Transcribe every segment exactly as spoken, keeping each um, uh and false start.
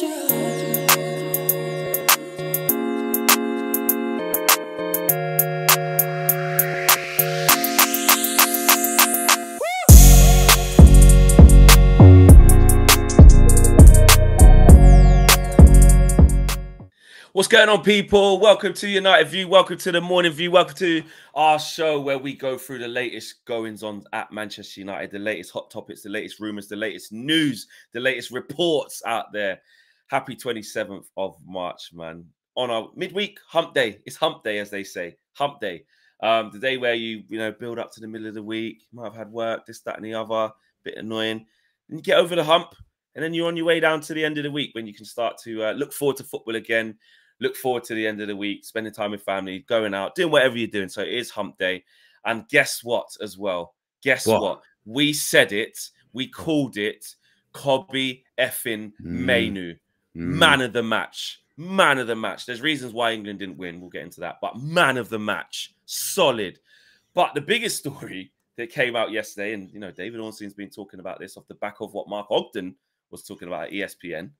What's going on, people? Welcome to United View. Welcome to the Morning View. Welcome to our show where we go through the latest goings-on at Manchester United, the latest hot topics, the latest rumours, the latest news, the latest reports out there. Happy twenty-seventh of March, man. On our midweek hump day. It's hump day, as they say. Hump day. Um, the day where you, you know, build up to the middle of the week. You might have had work, this, that, and the other. Bit annoying. Then you get over the hump, and then you're on your way down to the end of the week when you can start to uh, look forward to football again. Look forward to the end of the week, spending time with family, going out, doing whatever you're doing. So it is hump day. And guess what as well? Guess what? what? We said it. We called it. Kobbie effing mm. Mainoo. Mm. Man of the match. Man of the match. There's reasons why England didn't win. We'll get into that. But man of the match. Solid. But the biggest story that came out yesterday, and, you know, David Ornstein's been talking about this off the back of what Mark Ogden was talking about at E S P N.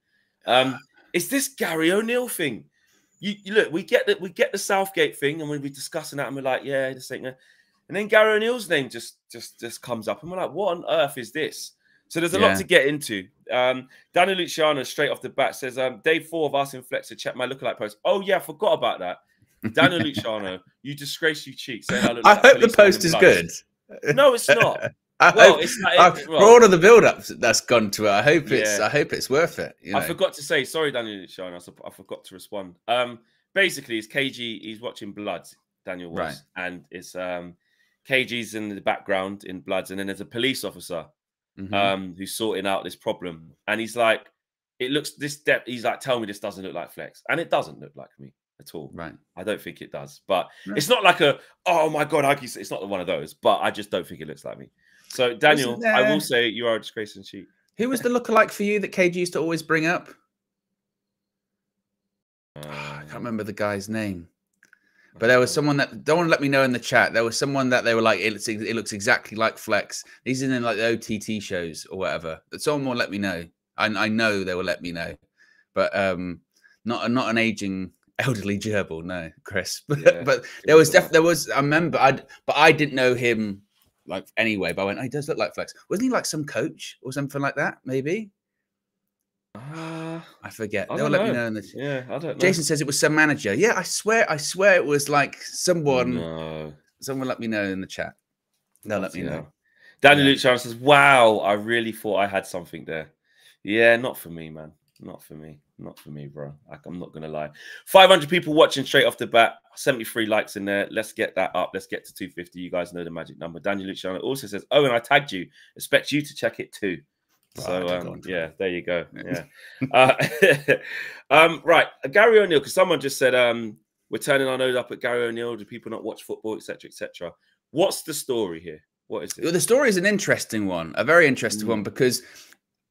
Um, it's this Gary O'Neill thing. You, you look, we get that we get the Southgate thing, and we'll be discussing that, and we're like, yeah, this ain't. And then Gary O'Neill's name just just just comes up, and we're like, what on earth is this? So there's a yeah. lot to get into. Um, Danny Luciano straight off the bat says, um, day four of us in Fletcher, check my lookalike post. Oh yeah, I forgot about that. Danny Luciano, you disgrace your cheeks. I, I like hope the post is good. No, it's not. I well, hope, it's like, it, well, for all of the build-up that's gone to it, I hope it's. Yeah. I hope it's worth it. You know? I forgot to say sorry, Daniel Luciano. I forgot to respond. Um, basically, it's K G. He's watching Bloods. Daniel was, right. and it's um, K G's in the background in Bloods, and then there's a police officer mm-hmm. um, who's sorting out this problem, and he's like, "It looks this depth." He's like, "Tell me this doesn't look like flex," and it doesn't look like me at all. Right? I don't think it does, but right. it's not like a oh my god, I can say, it's not one of those. But I just don't think it looks like me. So, Daniel, there... I will say you are a disgrace and cheat. Who was the lookalike for you that K G used to always bring up? Uh... I can't remember the guy's name. But there was someone that, don't want to let me know in the chat, there was someone that they were like, it looks, it looks exactly like Flex. These are in like the O T T shows or whatever. But someone will let me know. I, I know they will let me know. But um, not, not an aging... elderly gerbil, no, Chris. But, yeah, but there was definitely, there was, I remember, I'd, but I didn't know him like anyway, but I went, oh, he does look like Flex. Wasn't he like some coach or something like that, maybe? Uh, I forget. I They'll let know. me know. In the... Yeah, I don't know. Jason says it was some manager. Yeah, I swear, I swear it was like someone. No. Someone let me know in the chat. They'll That's let me yeah. know. Daniel yeah. Luciano says, wow, I really thought I had something there. Yeah, not for me, man. Not for me. Not for me, bro. Like, I'm not going to lie. five hundred people watching straight off the bat. seventy-three likes in there. Let's get that up. Let's get to two fifty. You guys know the magic number. Daniel Luciano also says, oh, and I tagged you. Expect you to check it too. Oh, so, um, yeah, there you go. Yeah. uh, um, right. Gary O'Neill, because someone just said, um, we're turning our nose up at Gary O'Neill. Do people not watch football, et cetera, et cetera? What's the story here? What is it? Well, the story is an interesting one, a very interesting mm. one, because...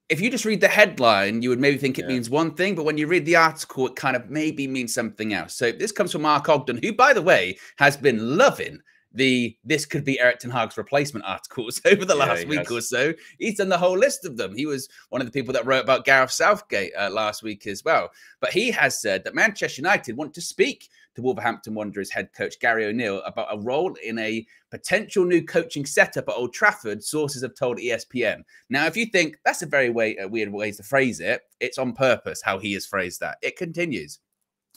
if you just read the headline, you would maybe think it yeah. means one thing, but when you read the article, it kind of maybe means something else. So this comes from Mark Ogden, who, by the way, has been loving the "this could be Erik ten Hag's replacement" articles over the last yeah, week has. or so. He's done the whole list of them. He was one of the people that wrote about Gareth Southgate uh, last week as well. But he has said that Manchester United want to speak to Wolverhampton Wanderers head coach Gary O'Neill about a role in a potential new coaching setup at Old Trafford, sources have told E S P N. Now, if you think that's a very way, a weird way to phrase it, it's on purpose how he has phrased that. It continues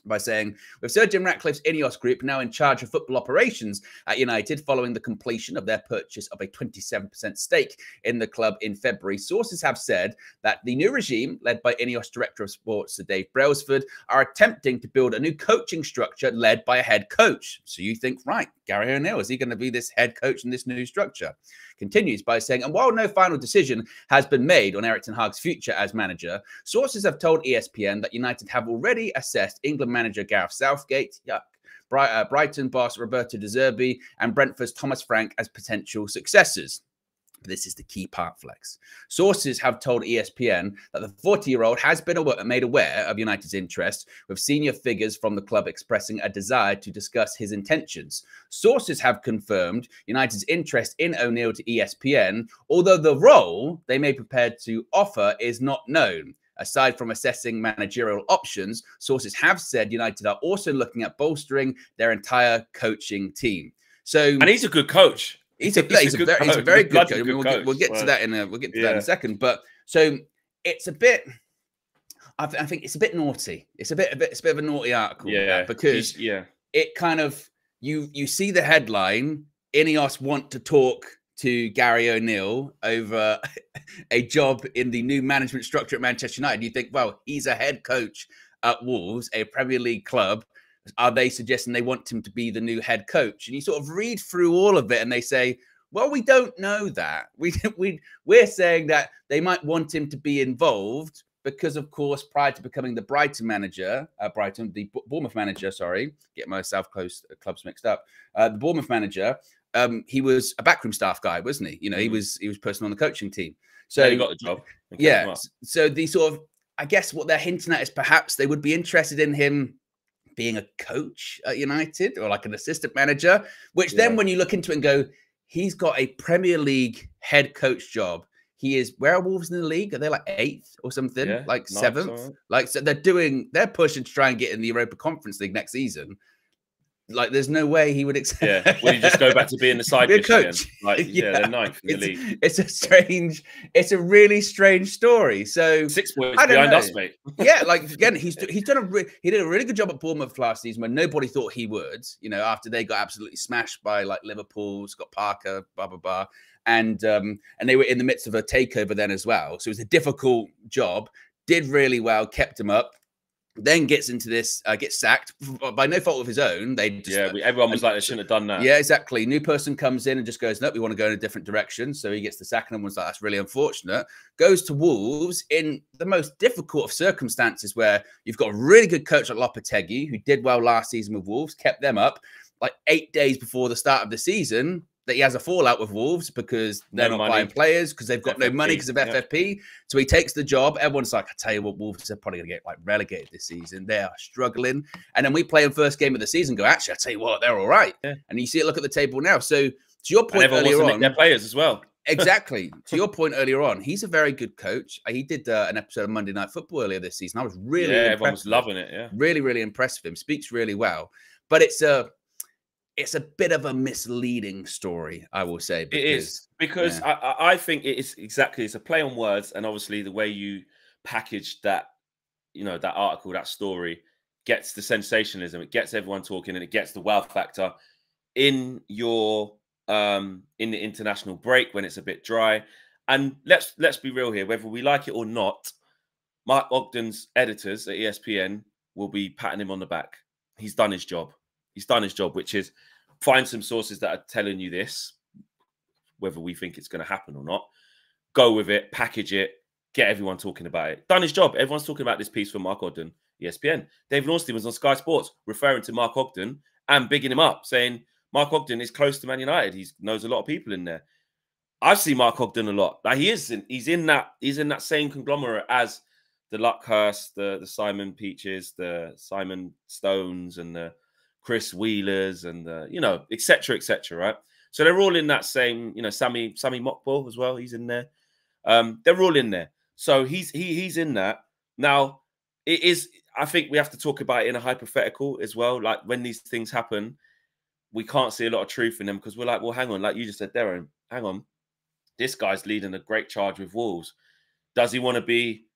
by saying, with Sir Jim Ratcliffe's INEOS group now in charge of football operations at United following the completion of their purchase of a twenty-seven percent stake in the club in February, sources have said that the new regime, led by INEOS Director of Sports Sir Dave Brailsford, are attempting to build a new coaching structure led by a head coach. So you think, right, Gary O'Neill, is he going to be this head coach in this new structure? Continues by saying, and while no final decision has been made on Erik ten Hag's future as manager, sources have told E S P N that United have already assessed England manager Gareth Southgate, yuck, Bright, uh, Brighton boss Roberto De Zerbi, and Brentford's Thomas Frank as potential successors. But this is the key part, Flex. Sources have told E S P N that the forty-year-old has been aw made aware of United's interest, with senior figures from the club expressing a desire to discuss his intentions. Sources have confirmed United's interest in O'Neill to E S P N, although the role they may be prepared to offer is not known. Aside from assessing managerial options, sources have said United are also looking at bolstering their entire coaching team. So, and he's a good coach. He's a, he's he's a, good a very, coach. He's a very good coach. I mean, we'll, coach. Get, we'll get right. to that in a we'll get to yeah. that in a second. But so it's a bit. I, th I think it's a bit naughty. It's a bit a bit it's a bit of a naughty article. Yeah, because he's, yeah, it kind of you you see the headline. INEOS want to talk to Gary O'Neill over a job in the new management structure at Manchester United. You think, well, he's a head coach at Wolves, a Premier League club. Are they suggesting they want him to be the new head coach? And you sort of read through all of it and they say, well, we don't know that. We, we, we're saying that they might want him to be involved because, of course, prior to becoming the Brighton manager, uh, Brighton, the B Bournemouth manager, sorry, get my South Coast clubs mixed up, uh, the Bournemouth manager, um, he was a backroom staff guy, wasn't he? You know, mm-hmm. he was he was person on the coaching team. So yeah, he got the job. Okay, yeah. So the sort of, I guess what they're hinting at is perhaps they would be interested in him being a coach at United or like an assistant manager, which yeah. then when you look into it and go, he's got a Premier League head coach job. He is, where are Wolves in the league? Are they like eighth or something? Yeah, like seventh? So. Like, so they're doing, they're pushing to try and get in the Europa Conference League next season. Like, there's no way he would accept. Yeah, will you just go back to being the side dish again? Like, yeah, yeah, they're ninth in the league. It's a strange, it's a really strange story. So six points behind us, mate. Yeah, like again, he's he's done a he did a really good job at Bournemouth last season when nobody thought he would. You know, after they got absolutely smashed by like Liverpool, Scott Parker, blah blah blah, and um and they were in the midst of a takeover then as well. So it was a difficult job. Did really well, kept him up. Then gets into this, uh, gets sacked by no fault of his own. They just, yeah, we, everyone was and, like, they shouldn't have done that. Yeah, exactly. New person comes in and just goes, nope, we want to go in a different direction. So he gets the sack and everyone's like, that's really unfortunate. Goes to Wolves in the most difficult of circumstances where you've got a really good coach like Lopetegui, who did well last season with Wolves, kept them up. Like eight days before the start of the season, that he has a fallout with Wolves because they're no not money. buying players because they've got F F P. No money because of F F P. Yeah. So he takes the job. Everyone's like, I tell you what, Wolves are probably going to get like relegated this season. They are struggling. And then we play in first game of the season go, actually, I tell you what, they're all right. Yeah. And you see it, look at the table now. So to your point and earlier on. Their players as well. Exactly. To your point earlier on, he's a very good coach. He did uh, an episode of Monday Night Football earlier this season. I was really yeah, everyone was loving it. Yeah. Really, really impressed with him. Speaks really well. But it's a... Uh, It's a bit of a misleading story, I will say. Because, it is, because yeah. I, I think it is exactly, it's a play on words. And obviously the way you package that, you know, that article, that story gets the sensationalism. It gets everyone talking and it gets the wow factor in your, um, in the international break when it's a bit dry. And let's, let's be real here, whether we like it or not, Mark Ogden's editors at E S P N will be patting him on the back. He's done his job. He's done his job, which is find some sources that are telling you this, whether we think it's going to happen or not. Go with it, package it, get everyone talking about it. Done his job. Everyone's talking about this piece from Mark Ogden, E S P N. Dave Launceston was on Sky Sports referring to Mark Ogden and bigging him up, saying Mark Ogden is close to Man United. He knows a lot of people in there. I've seen Mark Ogden a lot. Like he is, in, he's in that, he's in that same conglomerate as the Luckhurst, the the Simon Peaches, the Simon Stones, and the Chris Wheelers and, uh, you know, et cetera, et cetera, right? So they're all in that same, you know, Sammy Sammy Mockball as well. He's in there. Um, they're all in there. So he's he he's in that. Now, it is, I think we have to talk about it in a hypothetical as well. Like when these things happen, we can't see a lot of truth in them because we're like, well, hang on. Like you just said, Darren, hang on. This guy's leading a great charge with Wolves. Does he want to be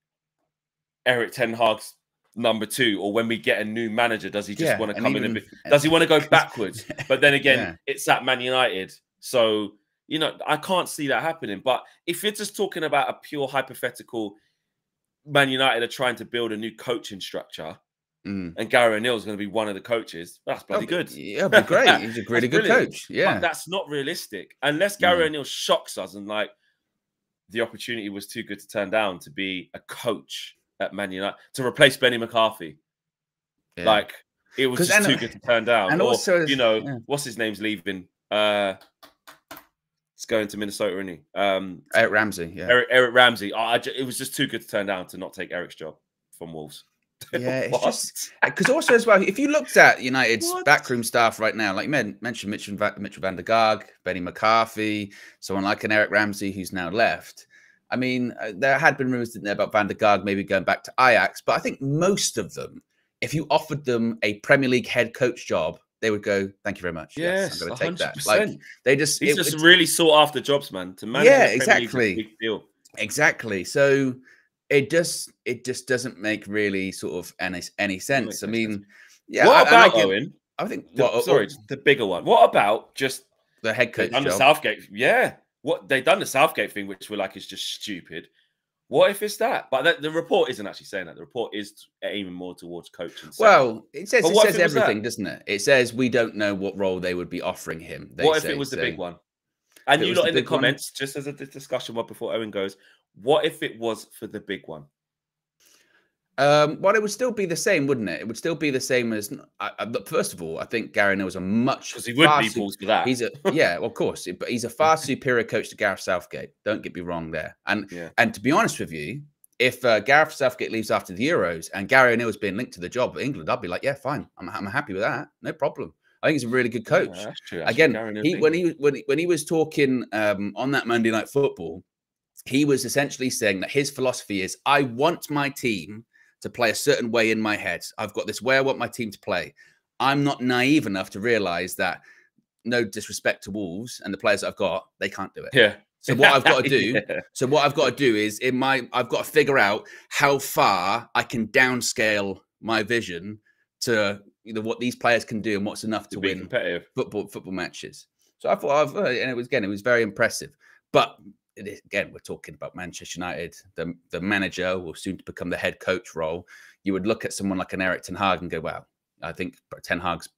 Erik ten Hag's number two, or when we get a new manager, does he just yeah, want to come even, in a bit? Does he want to go backwards? But then again, yeah. it's at Man United. So, you know, I can't see that happening. But if you're just talking about a pure hypothetical, Man United are trying to build a new coaching structure mm. and Gary O'Neill is going to be one of the coaches, that's bloody be, good. Yeah, it'll be great. He's a really good brilliant. coach. Yeah. But that's not realistic. Unless Gary mm. O'Neill shocks us and like the opportunity was too good to turn down to be a coach at Man United to replace Benny McCarthy, yeah. like it was just and, too good to turn down. And or, also, you know, yeah. what's his name's leaving? Uh, it's going to Minnesota, isn't he? Um, Eric Ramsey, yeah. Eric, Eric Ramsey. Oh, I it was just too good to turn down to not take Eric's job from Wolves. Yeah, because also as well, if you looked at United's what? backroom staff right now, like you mentioned, Mitchell, Mitchell van der Gaag, Benny McCarthy, someone like an Eric Ramsey who's now left. I mean, uh, there had been rumours, didn't there, about Van der Gaag maybe going back to Ajax. But I think most of them, if you offered them a Premier League head coach job, they would go, thank you very much. Yes, yes I'm going to take that. Like, they just, He's it, just really sought after jobs, man. To manage yeah, exactly. League, big deal. Exactly. So it just, it just doesn't make really sort of any, any sense. I mean, yeah. What I, about, I, I, Owen? I think, the, what, sorry, what, the bigger one. What about just the head coach under Southgate? Yeah. What they've done the Southgate thing, which we're like is just stupid. What if it's that? But that, the report isn't actually saying that. The report is aiming more towards coaching. Well, it says, it says everything, doesn't it? It says we don't know what role they would be offering him. They what say, if it was the so. big one? And you lot in the comments, one? just as a discussion one before Owen goes, what if it was for the big one? Um, well, it would still be the same, wouldn't it? It would still be the same as. I, I, first of all, I think Gary O'Neill is a much because he would be balls for that. He's a yeah, well, of course, but he's a far superior coach to Gareth Southgate. Don't get me wrong there. And yeah. and to be honest with you, if uh, Gareth Southgate leaves after the Euros and Gary O'Neill has been linked to the job at England, I'd be like, yeah, fine, I'm I'm happy with that, no problem. I think he's a really good coach. Yeah, true, Again, he when he when he, when he was talking um, on that Monday Night Football, he was essentially saying that his philosophy is, I want my team to play a certain way in my head. I've got this way I want my team to play. I'm not naive enough to realise that, no disrespect to Wolves and the players that I've got, they can't do it. Yeah. So what I've got to do, yeah. so what I've got to do is in my, I've got to figure out how far I can downscale my vision to you know, what these players can do and what's enough to, to win competitive football football matches. So I thought, I've, uh, and it was again, it was very impressive, but. Again, we're talking about Manchester United. The, the manager will soon to become the head coach role. You would look at someone like an Erik ten Hag and go, wow, I think ten Hag's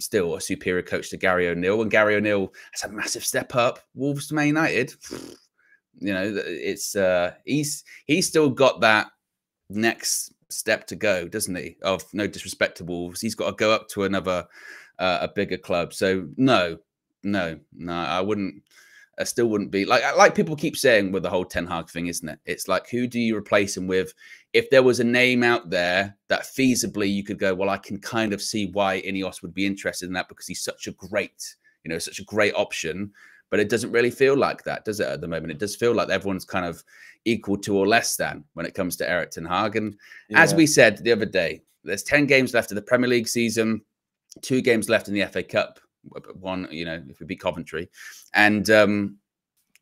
still a superior coach to Gary O'Neill. And Gary O'Neill has a massive step up. Wolves to Man United, you know, it's uh, he's he's still got that next step to go, doesn't he? Of no disrespect to Wolves, he's got to go up to another uh, a bigger club. So no, no, no, I wouldn't. I still wouldn't be like like people keep saying with the whole Ten Hag thing, isn't it? It's like, who do you replace him with? If there was a name out there that feasibly you could go, well, I can kind of see why INEOS would be interested in that because he's such a great, you know, such a great option. But it doesn't really feel like that, does it? At the moment, it does feel like everyone's kind of equal to or less than when it comes to Erik ten Hag. And yeah. as we said the other day, there's ten games left of the Premier League season, two games left in the F A Cup. One, you know, if we beat Coventry, and um,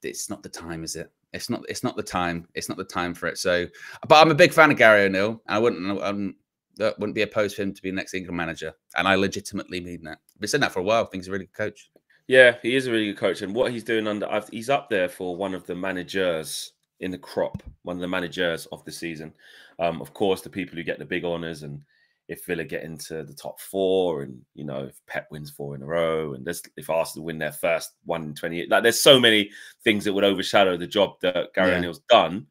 it's not the time, is it? It's not. It's not the time. It's not the time for it. So, but I'm a big fan of Gary O'Neill. I wouldn't. Um, wouldn't be opposed to him to be the next England manager, and I legitimately mean that. I've been saying that for a while. I think he's a really good coach. Yeah, he is a really good coach, and what he's doing under, I've, he's up there for one of the managers in the crop, one of the managers of the season. Um, of course, the people who get the big honours and. If Villa get into the top four and, you know, if Pep wins four in a row and this, if Arsenal win their first one in twenty years, like there's so many things that would overshadow the job that Gary yeah. O'Neill's done.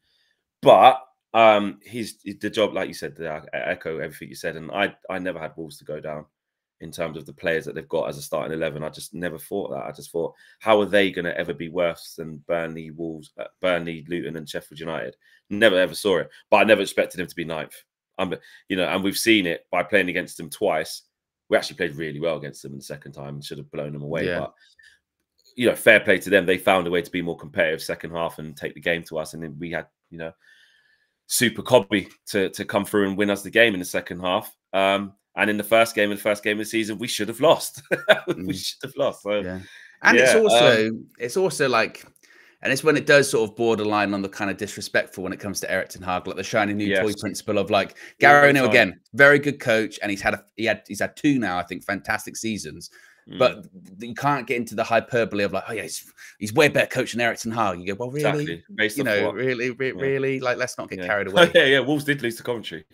But um, he's the job, like you said, I echo everything you said. And I, I never had Wolves to go down in terms of the players that they've got as a starting eleven. I just never thought that. I just thought, how are they going to ever be worse than Burnley, Wolves, uh, Burnley, Luton and Sheffield United? Never, ever saw it. But I never expected him to be ninth. I'm, you know, and we've seen it by playing against them twice. We actually played really well against them in the second time and should have blown them away. Yeah. But, you know, fair play to them. They found a way to be more competitive second half and take the game to us. And then we had, you know, Super Kobbie to, to come through and win us the game in the second half. Um, and in the first game, in the first game of the season, we should have lost. we should have lost. So, yeah. And yeah, it's also, um, it's also like... And it's when it does sort of borderline on the kind of disrespectful when it comes to Erik ten Hag, like the shiny new yes. toy principle of like Gary O'Neill again, very good coach, and he's had a, he had he's had two now, I think, fantastic seasons. Mm. But you can't get into the hyperbole of like, oh yeah, he's, he's way better coach than Erik ten Hag. You go, well, really, exactly. Based you know, what? really, re yeah. really, like let's not get yeah. carried away. Oh, yeah, yeah, Wolves did lose to Coventry.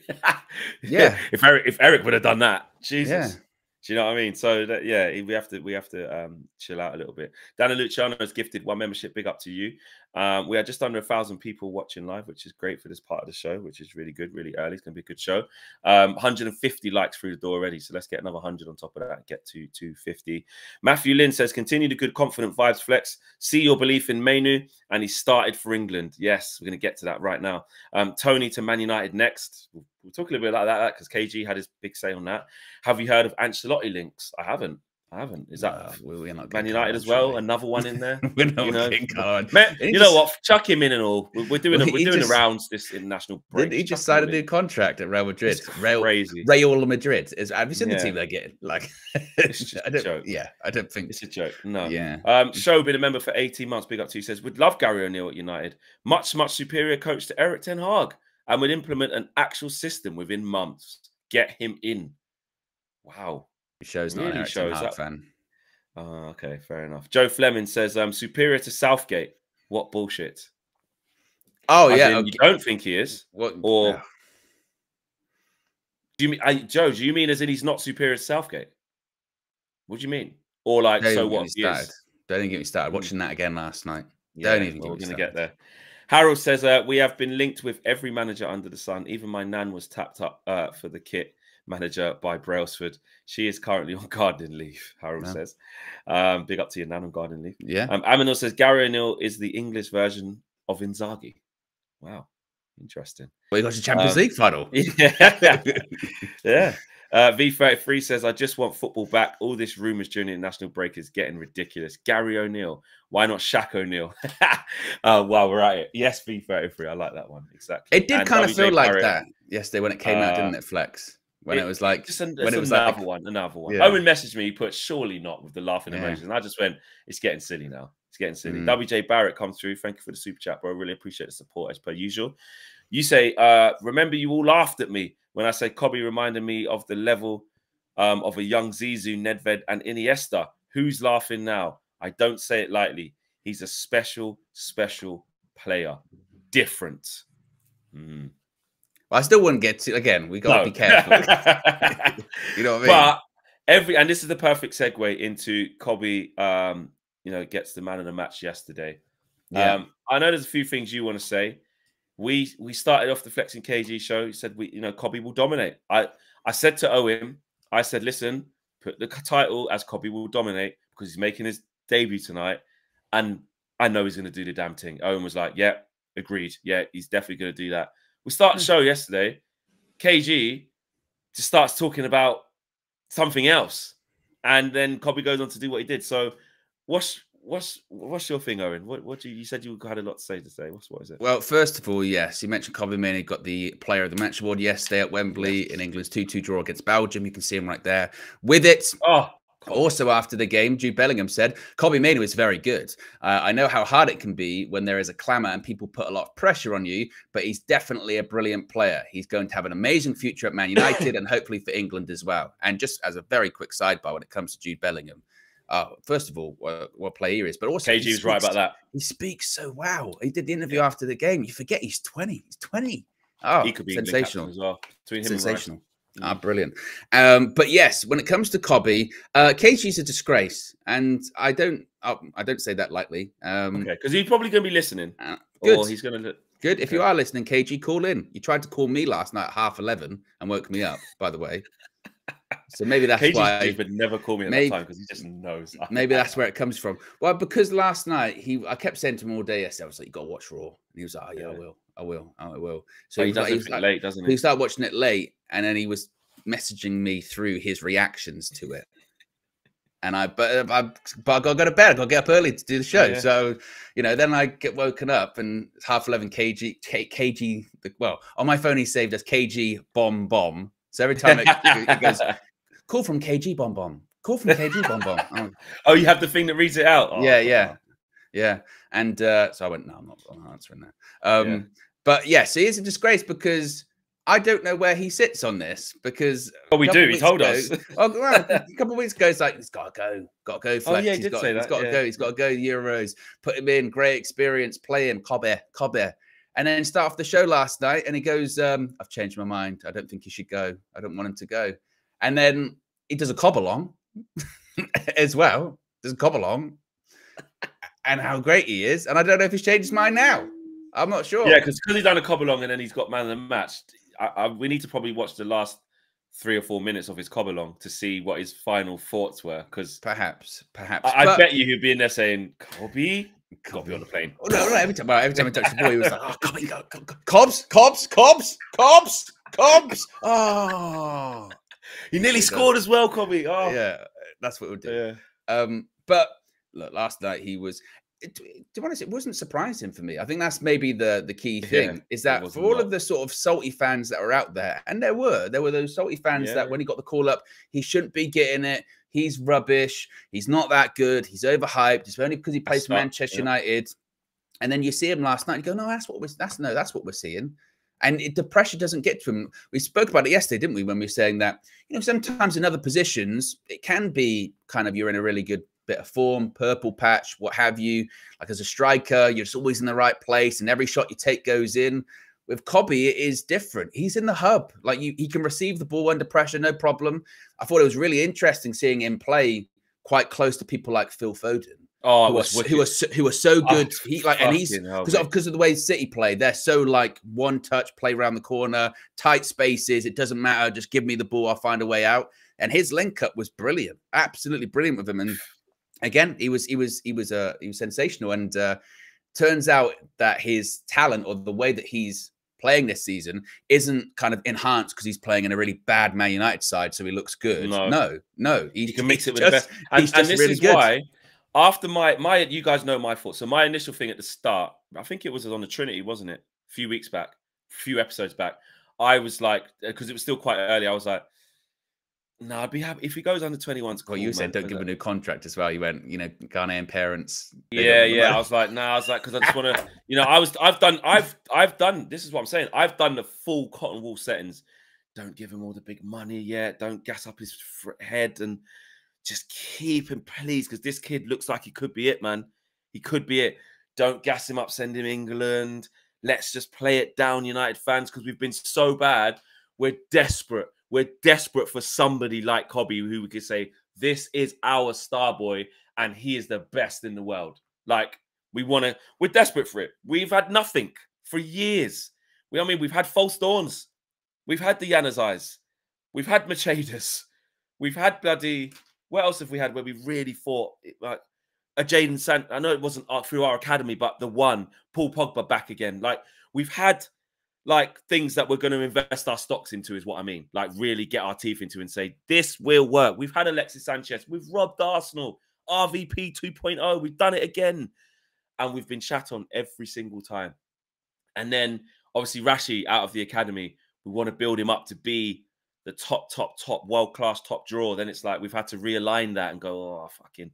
yeah, if Eric if Eric would have done that, Jesus. Yeah. Do you know what I mean? So that, yeah, we have to we have to um, chill out a little bit. Dana Luciano has gifted one membership. Big up to you. Um, we are just under a thousand people watching live, which is great for this part of the show, which is really good, really early. It's going to be a good show. Um, one hundred and fifty likes through the door already, so let's get another one hundred on top of that. Get to two fifty. Matthew Lynn says, "Continue the good, confident vibes, Flex. See your belief in Mainoo, and he started for England." Yes, we're going to get to that right now. Um, Tony to Man United next. We'll talk a little bit about that because K G had his big say on that. Have you heard of Ancelotti links? I haven't. I haven't. Is that uh, we're not Man United as well? Another one in there. We're not you know? getting Carlo. Man, you just... know what? Chuck him in and all. We're, we're doing. Well, a, we're doing just... the rounds this international break. He just signed a new contract at Real Madrid. It's Real, crazy. Real Madrid. Is, have you seen yeah. the team they're getting? Like, it's just I don't, a joke. Yeah, I don't think it's a joke. No. Yeah. Um, Show been a member for eighteen months. Big up to you. Says would love Gary O'Neill at United. Much much superior coach to Erik ten Hag, and would implement an actual system within months. Get him in. Wow. Shows not really an shows that fan. Oh, okay, fair enough. Joe Fleming says, um, superior to Southgate. What bullshit? Oh, As yeah, in, okay. You don't think he is, what, or no. do you mean, I, Joe? Do you mean as in he's not superior to Southgate? What do you mean? Or like, don't so what? He is. Don't even get me started. Watching that again last night. Yeah, don't even well, get me started. We're gonna get there. Harold says, uh, we have been linked with every manager under the sun. Even my nan was tapped up uh, for the kit manager by Brailsford. She is currently on garden leave, Harold yeah. says. Um, big up to your nan on garden leave. Yeah. Um, Aminor says, Gary O'Neill is the English version of Inzaghi. Wow. Interesting. Well, you got your Champions um, League final. Yeah. yeah. Uh, V thirty-three says, I just want football back. All this rumours during the national break is getting ridiculous. Gary O'Neill. Why not Shaq O'Neill? uh, wow, we're at it. Yes, V thirty-three. I like that one. Exactly. It did and kind of feel like Barrett, that yesterday when it came uh, out, didn't it, Flex? When it, it was like, just an, when it was another like, one, another one. Yeah. Owen messaged me, he put surely not with the laughing yeah. emojis. And I just went, it's getting silly now. It's getting silly. Mm. W J Barrett comes through. Thank you for the super chat, bro. I really appreciate the support as per usual. You say, uh, remember you all laughed at me when I said Kobbie reminded me of the level um, of a young Zizou, Nedved and Iniesta. Who's laughing now? I don't say it lightly. He's a special, special player. Different. Mm. I still wouldn't get to again. We gotta no. be careful. You know what I mean? But every and this is the perfect segue into Kobbie. Um, you know, gets the man of the match yesterday. Yeah. Um, I know there's a few things you want to say. We we started off the Flex and K G show. He said we, you know, Kobbie will dominate. I I said to Owen, I said, listen, put the title as Kobbie will dominate because he's making his debut tonight, and I know he's going to do the damn thing. Owen was like, yeah, agreed. Yeah, he's definitely going to do that. We start the show yesterday. K G just starts talking about something else, and then Kobbie goes on to do what he did. So, what's what's what's your thing, Owen? What what do you, you said you had a lot to say today? What's what is it? Well, first of all, yes, you mentioned Kobbie Mainoo got the Player of the Match award yesterday at Wembley in England's two two draw against Belgium. You can see him right there with it. Oh. Also, after the game, Jude Bellingham said, Kobbie Mainoo is very good. Uh, I know how hard it can be when there is a clamour and people put a lot of pressure on you, but he's definitely a brilliant player. He's going to have an amazing future at Man United and hopefully for England as well. And just as a very quick sidebar when it comes to Jude Bellingham, uh, first of all, uh, what player he is, but also... K G was right about that. He speaks so well. He did the interview yeah. after the game. You forget he's twenty. He's twenty. Oh, he could be sensational as well. Between him sensational. And Ah, brilliant. Um, but yes, when it comes to Kobbie, uh, K G's a disgrace, and I don't, I, I don't say that lightly. Um, okay, because he's probably going to be listening. Uh, good. Or he's going to good. If okay. you are listening, K G, call in. You tried to call me last night at half eleven and woke me up. By the way, so maybe that's K G's why he would never call me at maybe, that time because he just knows. Maybe that's where it comes from. Well, because last night he, I kept saying to him all day yesterday, I was like, "You got to watch Raw," and he was like, "Oh yeah, yeah. I will." I will. Oh, I will. So oh, he, he does like, it was like, late, doesn't he? He started watching it late, and then he was messaging me through his reactions to it. And I, but I, but I got to go to bed. I got to get up early to do the show. Yeah. So, you know, then I get woken up, and it's half eleven. K G, K G. Well, on my phone he saved as K G bomb bomb. So every time it, it goes, call from K G bomb bomb. Call from K G bomb bomb. Oh, oh you have the thing that reads it out. Oh, yeah, yeah, yeah. And uh, so I went, no, I'm not, I'm not answering that. Um, yeah. But yes, it is a disgrace because I don't know where he sits on this. Because well, we do. He told ago, us oh, well, a couple of weeks ago, it's like he's got to go, got to go. Flex. Oh yeah, he he's did got, say that. He's got yeah. to go. He's got to go. Euros, put him in. Great experience, play him, Kobbie, Kobbie, and then start off the show last night. And he goes, um, "I've changed my mind. I don't think he should go. I don't want him to go." And then he does a cob along as well. Does a cob along, and how great he is. And I don't know if he's changed his mind now. I'm not sure. Yeah, because he's done a cob along and then he's got man of the match. I, I, we need to probably watch the last three or four minutes of his cob along to see what his final thoughts were. Because perhaps, perhaps, I, I bet you he'd be in there saying, "Kobbie, Kobbie on the plane." Oh, no, no, every time, every time he touched the ball, he was like, "Oh, Kobbie, go, go, go. Cobbs, Cobbs, Cobbs, Cobbs, Cobbs." Oh, he nearly scored as well, Kobbie. Oh, yeah. That's what we'll do. Yeah. Um, but look, last night he was. It, to be honest, it wasn't surprising for me. I think that's maybe the the key thing yeah, is that for all not. of the sort of salty fans that are out there, and there were there were those salty fans yeah. that when he got the call up, he shouldn't be getting it. He's rubbish. He's not that good. He's overhyped. It's only because he plays for Manchester yeah. United. And then you see him last night. You go, no, that's what we're that's no, that's what we're seeing. And it, the pressure doesn't get to him. We spoke about it yesterday, didn't we? When we were saying that, you know, sometimes in other positions, it can be kind of you're in a really good bit of form, purple patch, what have you. Like as a striker, you're just always in the right place and every shot you take goes in. With Kobbie, it is different. He's in the hub. Like you, he can receive the ball under pressure, no problem. I thought it was really interesting seeing him play quite close to people like Phil Foden. Oh, who, was, are, who, are so, who are so good. Oh, he, like, and he's because of, of the way City play. They're so like one touch, play around the corner, tight spaces. It doesn't matter. Just give me the ball. I'll find a way out. And his link up was brilliant, absolutely brilliant with him. And again, he was he was he was uh, he was sensational. And uh, turns out that his talent or the way that he's playing this season isn't kind of enhanced because he's playing in a really bad Man United side, so he looks good. No, no, no he, he can mix it with just, the best. And, he's and just this really is good. why. After my, my, you guys know my thoughts. So my initial thing at the start, I think it was on the Trinity, wasn't it? A few weeks back, a few episodes back. I was like, because it was still quite early, I was like, no, nah, I'd be happy. If he goes under twenty-one's cool, well, you said man, don't give that. a new contract as well. You went, you know, Ghanaian parents. Yeah, yeah. I was like, no, nah, I was like, because I just want to, you know, I was, I've done, I've, I've done, this is what I'm saying. I've done the full cotton wool settings. Don't give him all the big money yet. Don't gas up his head and, just keep him, please, because this kid looks like he could be it, man. He could be it. Don't gas him up, send him England. Let's just play it down, United fans, because we've been so bad. We're desperate. We're desperate for somebody like Kobbie who we could say, this is our star boy, and he is the best in the world. Like, we want to, we're desperate for it. We've had nothing for years. We, I mean, we've had false dawns. We've had the Yanazais. We've had Machedas. We've had bloody... What else have we had where we really thought, like, a Jadon Sancho? I know it wasn't our, through our academy, but the one, Paul Pogba back again. Like, we've had, like, things that we're going to invest our stocks into is what I mean. Like, really get our teeth into and say, this will work. We've had Alexis Sanchez. We've robbed Arsenal. R V P two point oh. We've done it again. And we've been shat on every single time. And then, obviously, Rashi out of the academy, we want to build him up to be the top, top, top, world-class top draw, then it's like we've had to realign that and go, oh, fucking,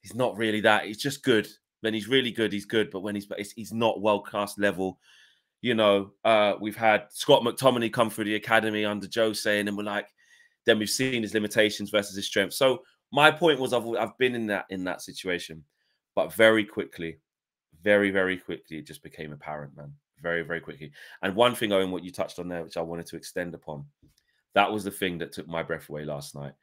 he's not really that. He's just good. When he's really good, he's good. But when he's he's not world-class level, you know, uh, we've had Scott McTominay come through the academy under Jose, and then we're like, then we've seen his limitations versus his strength. So my point was I've, I've been in that, in that situation. But very quickly, very, very quickly, it just became apparent, man. Very, very quickly. And one thing, Owen, what you touched on there, which I wanted to extend upon, that was the thing that took my breath away last night,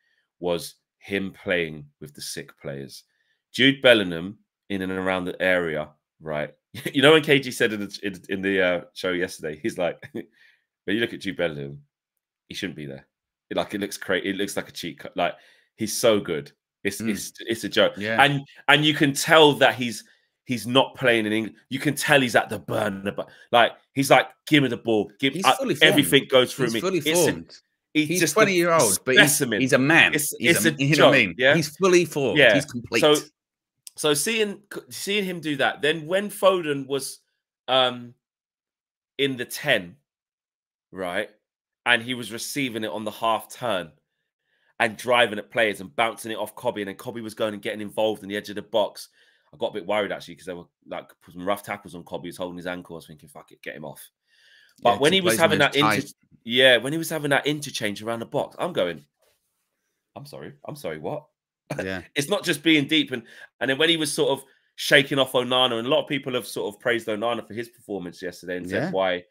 was him playing with the sick players. Jude Bellingham in and around the area, right? You know when K G said in the, in, in the uh, show yesterday, he's like, when you look at Jude Bellingham, he shouldn't be there. It, like, it looks crazy. It looks like a cheat cut. Like, he's so good. It's mm. it's it's a joke. Yeah. And and you can tell that he's he's not playing in England. You can tell he's at the burner, but like he's like, give me the ball. Give he's I, fully everything goes through he's me. Fully it's formed. A, He's, he's just twenty year old, but he's, he's a man. It's, he's it's a, a you know job, what I mean? Yeah? He's fully formed. Yeah. He's complete. So, so seeing seeing him do that, then when Foden was um, in the ten, right, and he was receiving it on the half turn and driving at players and bouncing it off Kobbie, and then Kobbie was going and getting involved in the edge of the box. I got a bit worried actually because there were like some rough tackles on Kobbie. He was holding his ankle. I was thinking, fuck it, get him off. But yeah, when he was having that inter yeah, when he was having that interchange around the box, I'm going, I'm sorry, I'm sorry, what? Yeah. It's not just being deep. And and then when he was sort of shaking off Onana, and a lot of people have sort of praised Onana for his performance yesterday and yeah. said why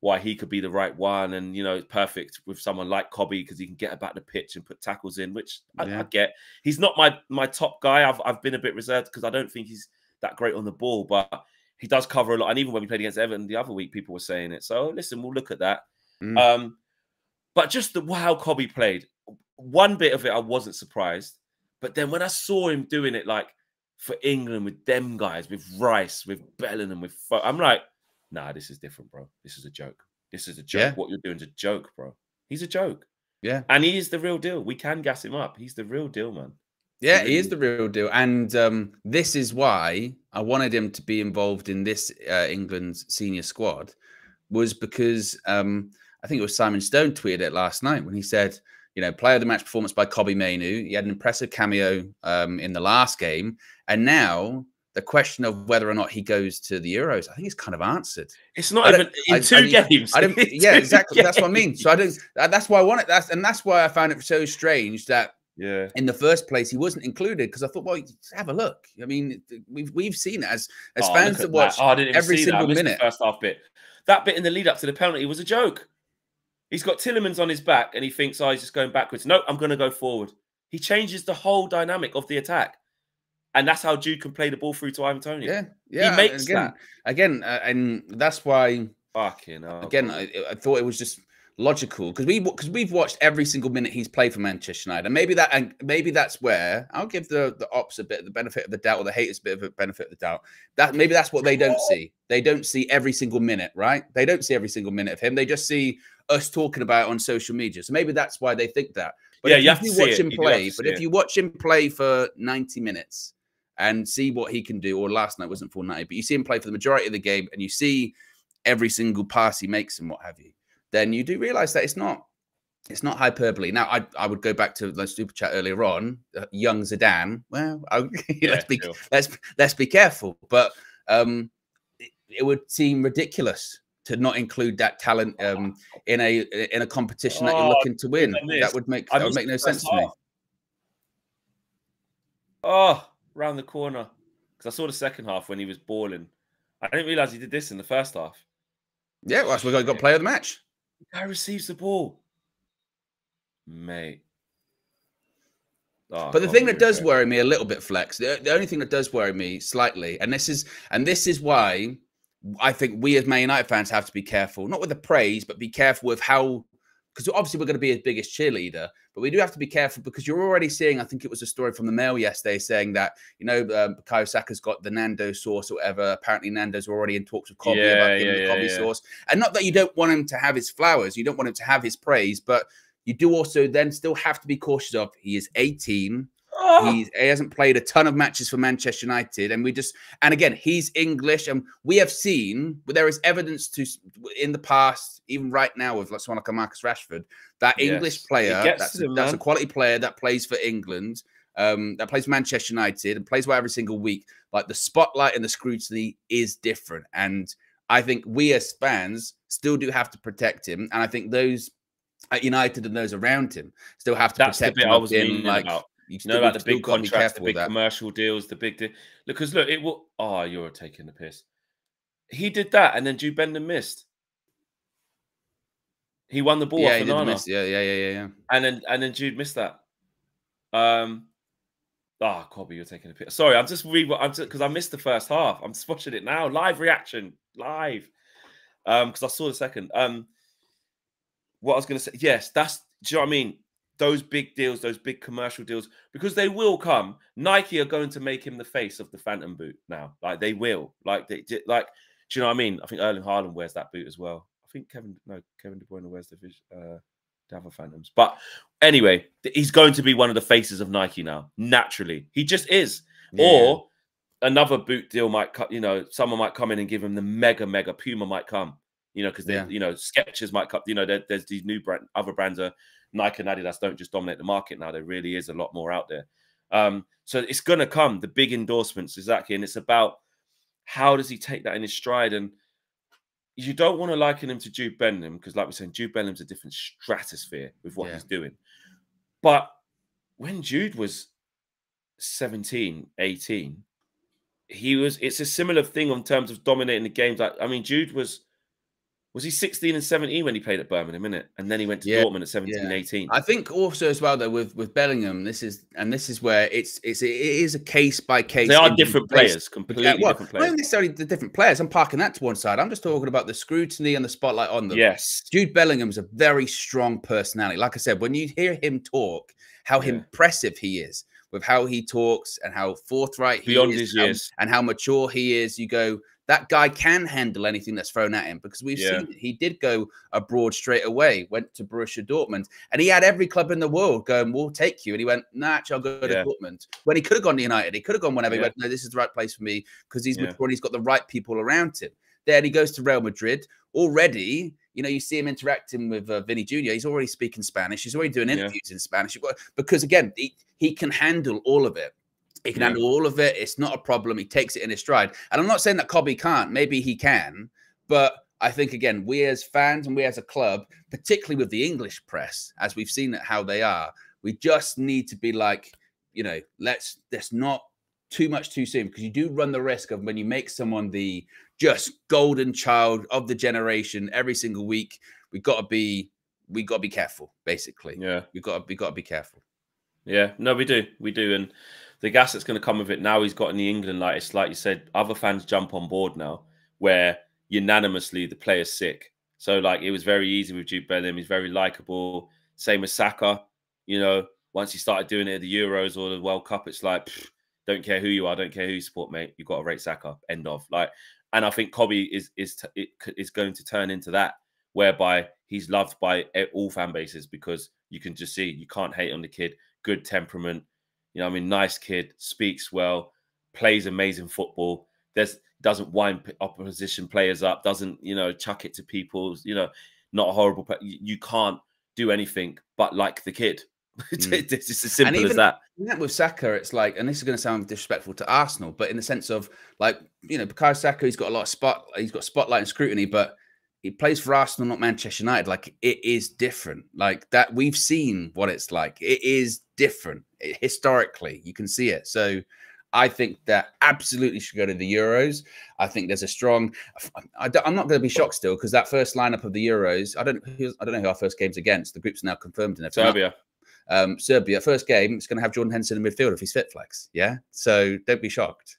why he could be the right one, and you know, it's perfect with someone like Kobbie because he can get about the pitch and put tackles in, which I, yeah. I get. He's not my my top guy. I've I've been a bit reserved because I don't think he's that great on the ball, but he does cover a lot. And even when we played against Everton the other week, people were saying it. So, listen, we'll look at that. Mm. Um, but just the, how Kobbie played, one bit of it, I wasn't surprised. But then when I saw him doing it, like, for England with them guys, with Rice, with Bellingham, with Fo I'm like, nah, this is different, bro. This is a joke. This is a joke. Yeah. What you're doing is a joke, bro. He's a joke. Yeah. And he is the real deal. We can gas him up. He's the real deal, man. Yeah, he is the real deal. And um, this is why I wanted him to be involved in this uh, England's senior squad, was because um, I think it was Simon Stone tweeted it last night when he said, you know, player of the match performance by Kobbie Mainoo. He had an impressive cameo um, in the last game. And now the question of whether or not he goes to the Euros, I think it's kind of answered. It's not even in I, two I, games. I don't, yeah, exactly. Games. That's what I mean. So I don't, that's why I want it. That's, and that's why I found it so strange that, yeah, in the first place, he wasn't included, because I thought, well, have a look. I mean, we've we've seen it as as oh, fans that watch that. Oh, I didn't even every see single that. I minute. The first half bit, that bit in the lead up to the penalty was a joke. He's got Tielemans on his back, and he thinks, oh, he's just going backwards. No, I'm going to go forward. He changes the whole dynamic of the attack, and that's how Jude can play the ball through to Ivan Toney. Yeah, yeah. He makes again, that again, uh, and that's why. Fucking hell, again, I, I thought it was just logical, because we because we've watched every single minute he's played for Manchester United, and maybe that and maybe that's where I'll give the the ops a bit of the benefit of the doubt, or the haters a bit of the benefit of the doubt. That maybe that's what they don't see. They don't see every single minute, right? They don't see every single minute of him. They just see us talking about it on social media. So maybe that's why they think that. But yeah, if you, have you watch him play, but if it. you watch him play for ninety minutes and see what he can do, or last night wasn't full ninety, but you see him play for the majority of the game, and you see every single pass he makes and what have you, then you do realize that it's not it's not hyperbole. Now, I I would go back to the super chat earlier on, uh, young Zidane. Well, I, yeah, let's be sure. let's let's be careful. But um, it, it would seem ridiculous to not include that talent um, in a in a competition oh, that you're looking to win. That would make that would make no sense to me. Oh, round the corner, because I saw the second half when he was balling. I didn't realize he did this in the first half. Yeah, well, we got, got player of the match. The guy receives the ball, mate. Oh, but the thing that does worry me a little bit, Flex, the, the only thing that does worry me slightly, and this is and this is why I think we as Man United fans have to be careful, not with the praise, but be careful with how, because obviously we're going to be his biggest cheerleader, but we do have to be careful, because you're already seeing, I think it was a story from the Mail yesterday saying that, you know, um, Bukayo Saka's got the Nando sauce or whatever. Apparently Nando's already in talks with Kobbie yeah, about giving yeah, the Kobbie yeah, sauce. And not that you don't want him to have his flowers, you don't want him to have his praise, but you do also then still have to be cautious of, he is eighteen. Oh. He's, he hasn't played a ton of matches for Manchester United, and we just and again he's English, and we have seen, there is evidence to in the past, even right now, with someone like Marcus Rashford, that yes. English player that's, them, a, that's a quality player that plays for England, um, that plays Manchester United and plays well every single week. Like, the spotlight and the scrutiny is different, and I think we as fans still do have to protect him, and I think those at United and those around him still have to that's protect the bit him. I was in, like, about. You know, about the big contracts, the big commercial deals, the big deal. Because look, it will. Oh, you're taking the piss. He did that, and then Jude Bellingham missed. He won the ball off Onana. Yeah, yeah, yeah, yeah, yeah. And then and then Jude missed that. Um, ah, oh, Kobbie, you're taking a piss. Sorry, I'm just re. I'm because I missed the first half. I'm just watching it now. Live reaction, live. Um, because I saw the second. Um, what I was gonna say. Yes, that's. Do you know what I mean? Those big deals, those big commercial deals, because they will come. Nike are going to make him the face of the Phantom boot now. Like, they will. Like, they like. Do you know what I mean? I think Erling Haaland wears that boot as well. I think Kevin, no, Kevin De Bruyne wears the uh, Dava Phantoms. But anyway, he's going to be one of the faces of Nike now. Naturally, he just is. Yeah. Or another boot deal might cut. You know, someone might come in and give him the mega, mega Puma might come. You know, because yeah. you know, Skechers might come. You know, there, there's these new brand, other brands are. Nike and Adidas don't just dominate the market now. There really is a lot more out there. Um, so it's going to come, the big endorsements, exactly. And it's about how does he take that in his stride? And you don't want to liken him to Jude Bellingham, because like we're saying, Jude Bellingham's a different stratosphere with what yeah. he's doing. But when Jude was seventeen, eighteen, he was, it's a similar thing in terms of dominating the games. Like, I mean, Jude was, Was he sixteen and seventeen when he played at Birmingham, innit? And then he went to yeah, Dortmund at seventeen and eighteen. I think also as well, though, with, with Bellingham, this is, and this is where it's, it's, it is a case by case. They are different players, place. completely yeah, well, different players. Not necessarily the different players. I'm parking that to one side. I'm just talking about the scrutiny and the spotlight on them. Yes. Jude Bellingham's a very strong personality. Like I said, when you hear him talk, how yeah. impressive he is with how he talks and how forthright he Beyond is his years. And how mature he is, you go, that guy can handle anything that's thrown at him, because we've yeah. seen it. He did go abroad straight away, went to Borussia Dortmund, and he had every club in the world going, we'll take you. And he went, nah, actually, I'll go to yeah. Dortmund. When he could have gone to United, he could have gone whenever. Yeah. He went, no, this is the right place for me, because he's yeah. mature and he's got the right people around him. Then he goes to Real Madrid. Already, you know, you see him interacting with uh, Vinny Junior He's already speaking Spanish. He's already doing interviews yeah. in Spanish. Because, again, he, he can handle all of it. He can yeah. handle all of it. It's not a problem. He takes it in his stride. And I'm not saying that Kobbie can't. Maybe he can. But I think, again, we as fans and we as a club, particularly with the English press, as we've seen it, how they are, we just need to be like, you know, let's, let's not too much too soon, because you do run the risk of when you make someone the just golden child of the generation every single week, we've got to be, we got to be careful, basically. Yeah. We've got to, we got to be careful. Yeah. No, we do. We do. And the gas that's going to come with it now he's got in the England, like it's like you said, other fans jump on board now where unanimously the player's sick. So like it was very easy with Jude Bellingham. He's very likable. Same with Saka. You know, once he started doing it at the Euros or the World Cup, it's like, pfft, don't care who you are, don't care who you support, mate. You've got to rate Saka. End of. Like, and I think Kobbie is is it is going to turn into that, whereby he's loved by all fan bases, because you can just see you can't hate on the kid. Good temperament, you know what I mean, nice kid, speaks well, plays amazing football. There's doesn't wind opposition players up, doesn't you know chuck it to people. You know, not a horrible. You can't do anything but like the kid. Mm. It's as simple even, as that. With Saka, it's like, and this is going to sound disrespectful to Arsenal, but in the sense of like, you know, Bukayo Saka, he's got a lot of spot, he's got spotlight and scrutiny, but he plays for Arsenal, not Manchester United. Like it is different. Like that, we've seen what it's like. It is different it, historically. You can see it. So I think that absolutely should go to the Euros. I think there's a strong. I, I, I'm not going to be shocked still, because that first lineup of the Euros, I don't, I don't know who our first game's against. The group's now confirmed in Serbia. Um, Serbia, first game, it's going to have Jordan Henson in midfield if he's fit flex. Yeah. So don't be shocked.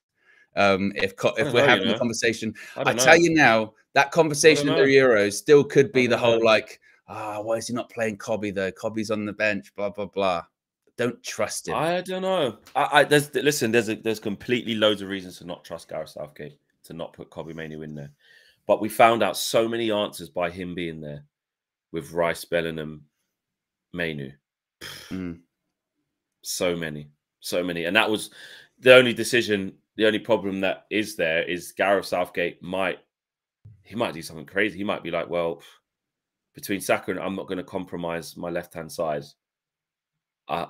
Um, if if we're know, having you know. a conversation, I, I tell you now, that conversation in the Euros still could be the know. whole like, ah, oh, why is he not playing Kobbie though? Kobbie's on the bench, blah, blah, blah. Don't trust him. I don't know. I, I there's listen, there's a, there's completely loads of reasons to not trust Gareth Southgate, to not put Kobbie Mainoo in there. But we found out so many answers by him being there with Rice, Bellingham, Mainoo. Mm. So many, so many, and that was the only decision. The only problem that is there is Gareth Southgate might he might do something crazy. He might be like, well, between Saka and I'm not going to compromise my left hand side. Uh,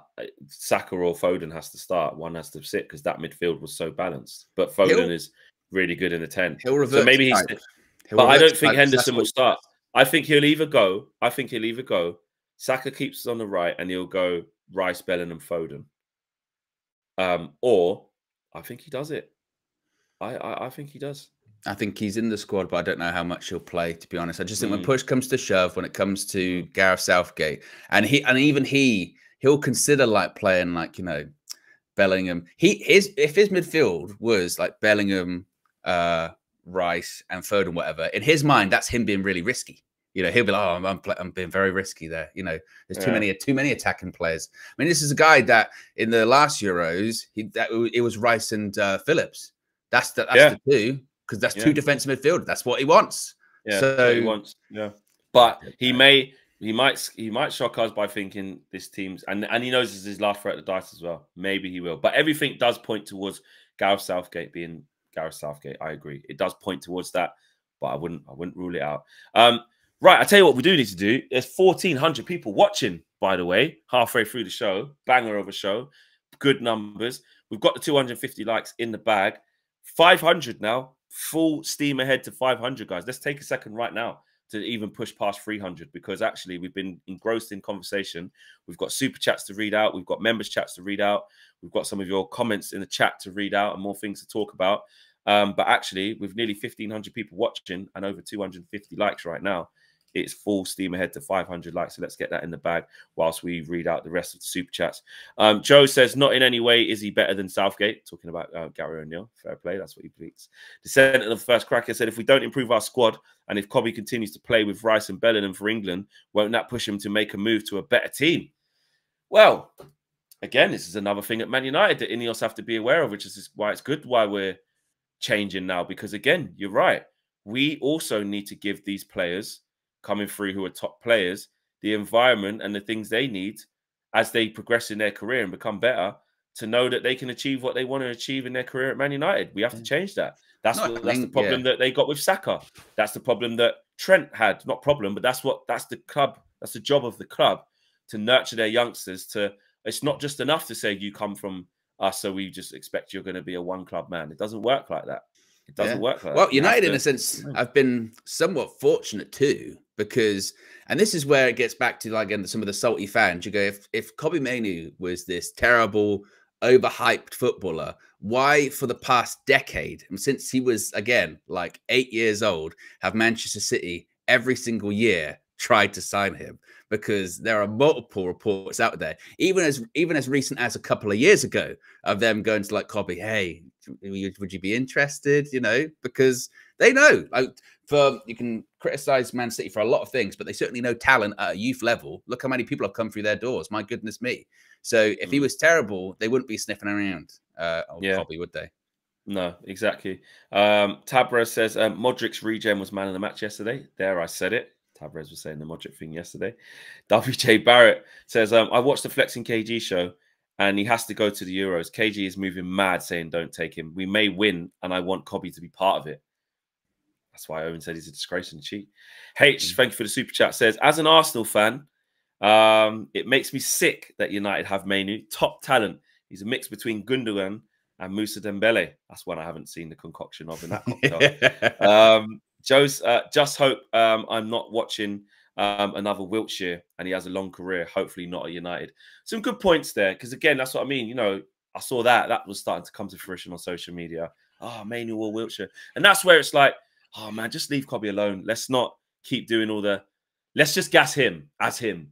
Saka or Foden has to start. One has to sit, because that midfield was so balanced. But Foden he'll, is really good in the ten. He'll revert. So maybe he's. But I don't think Henderson will start. I think he'll either go. I think he'll either go. Saka keeps on the right and he'll go Rice, Bellingham, Foden. Um, or I think he does it. I, I I think he does. I think he's in the squad, but I don't know how much he'll play, to be honest. I just think mm. when push comes to shove, when it comes to Gareth Southgate, and he and even he, he'll consider like playing like, you know, Bellingham. He his if his midfield was like Bellingham, uh, Rice, and Foden, whatever, in his mind, that's him being really risky. You know, he'll be like, oh, I'm, I'm, I'm being very risky there. You know, there's yeah. too many too many attacking players. I mean, this is a guy that in the last Euros, he, that, it was Rice and uh, Phillips. That's the, that's yeah. the two, because that's yeah. two defensive midfielders. That's what he wants. Yeah, so he wants. Yeah, but he may, he might, he might shock us by thinking this team's, and and he knows this is his last threat at the dice as well. Maybe he will. But everything does point towards Gareth Southgate being Gareth Southgate. I agree. It does point towards that, but I wouldn't, I wouldn't rule it out. Um. Right, I tell you what we do need to do. There's fourteen hundred people watching, by the way, halfway through the show. Banger of a show. Good numbers. We've got the two hundred fifty likes in the bag. five hundred now. Full steam ahead to five hundred, guys. Let's take a second right now to even push past three hundred, because actually we've been engrossed in conversation. We've got super chats to read out. We've got members chats to read out. We've got some of your comments in the chat to read out and more things to talk about. Um, but actually, with nearly fifteen hundred people watching and over two hundred fifty likes right now, it's full steam ahead to five hundred likes. So let's get that in the bag whilst we read out the rest of the super chats. Um, Joe says, not in any way is he better than Southgate. Talking about uh, Gary O'Neill. Fair play. That's what he pleads. Descendant of the first cracker said, if we don't improve our squad and if Kobbie continues to play with Rice and Bellingham for England, won't that push him to make a move to a better team? Well, again, this is another thing at Man United that INEOS have to be aware of, which is why it's good, why we're changing now, because again, you're right, we also need to give these players coming through who are top players the environment and the things they need as they progress in their career and become better, to know that they can achieve what they want to achieve in their career at Man United. We have to change that. That's no, what, that's think, the problem yeah. that they got with Saka. That's the problem that Trent had. Not problem, but that's what that's the club. That's the job of the club, to nurture their youngsters. To it's not just enough to say you come from us, so we just expect you're going to be a one club man. It doesn't work like that. It doesn't yeah. work like well, that. Well, United, to, in a sense, yeah. I've been somewhat fortunate too, because, and this is where it gets back to like again some of the salty fans. You go, if if Kobbie Mainoo was this terrible, overhyped footballer, why for the past decade, and since he was again like eight years old, have Manchester City every single year tried to sign him? Because there are multiple reports out there, even as even as recent as a couple of years ago, of them going to like Kobbie, hey, would you be interested? You know, because they know, like, for you can criticize Man City for a lot of things, but they certainly know talent at a youth level. Look how many people have come through their doors. My goodness me. So if he was terrible, they wouldn't be sniffing around. Uh, yeah. Kobbie, would they? No, exactly. Um, Tabrez says, um, Modric's regen was man of the match yesterday. There, I said it. Tabrez was saying the Modric thing yesterday. W J Barrett says, um, I watched the Flexing K G show and he has to go to the Euros. K G is moving mad saying don't take him. We may win and I want Kobbie to be part of it. That's why Owen said he's a disgrace and cheat. H, mm-hmm. thank you for the super chat, says, as an Arsenal fan, Um, it makes me sick that United have Mainoo, top talent. He's a mix between Gundogan and Moussa Dembele. That's one I haven't seen the concoction of in that cocktail. um, Joe's, uh, just hope um, I'm not watching um, another Wiltshire, and he has a long career, hopefully not at United. Some good points there, because again, that's what I mean. You know, I saw that. That was starting to come to fruition on social media. Oh, Mainoo or Wiltshire. And that's where it's like, oh man, just leave Kobbie alone. Let's not keep doing all the, let's just gas him as him.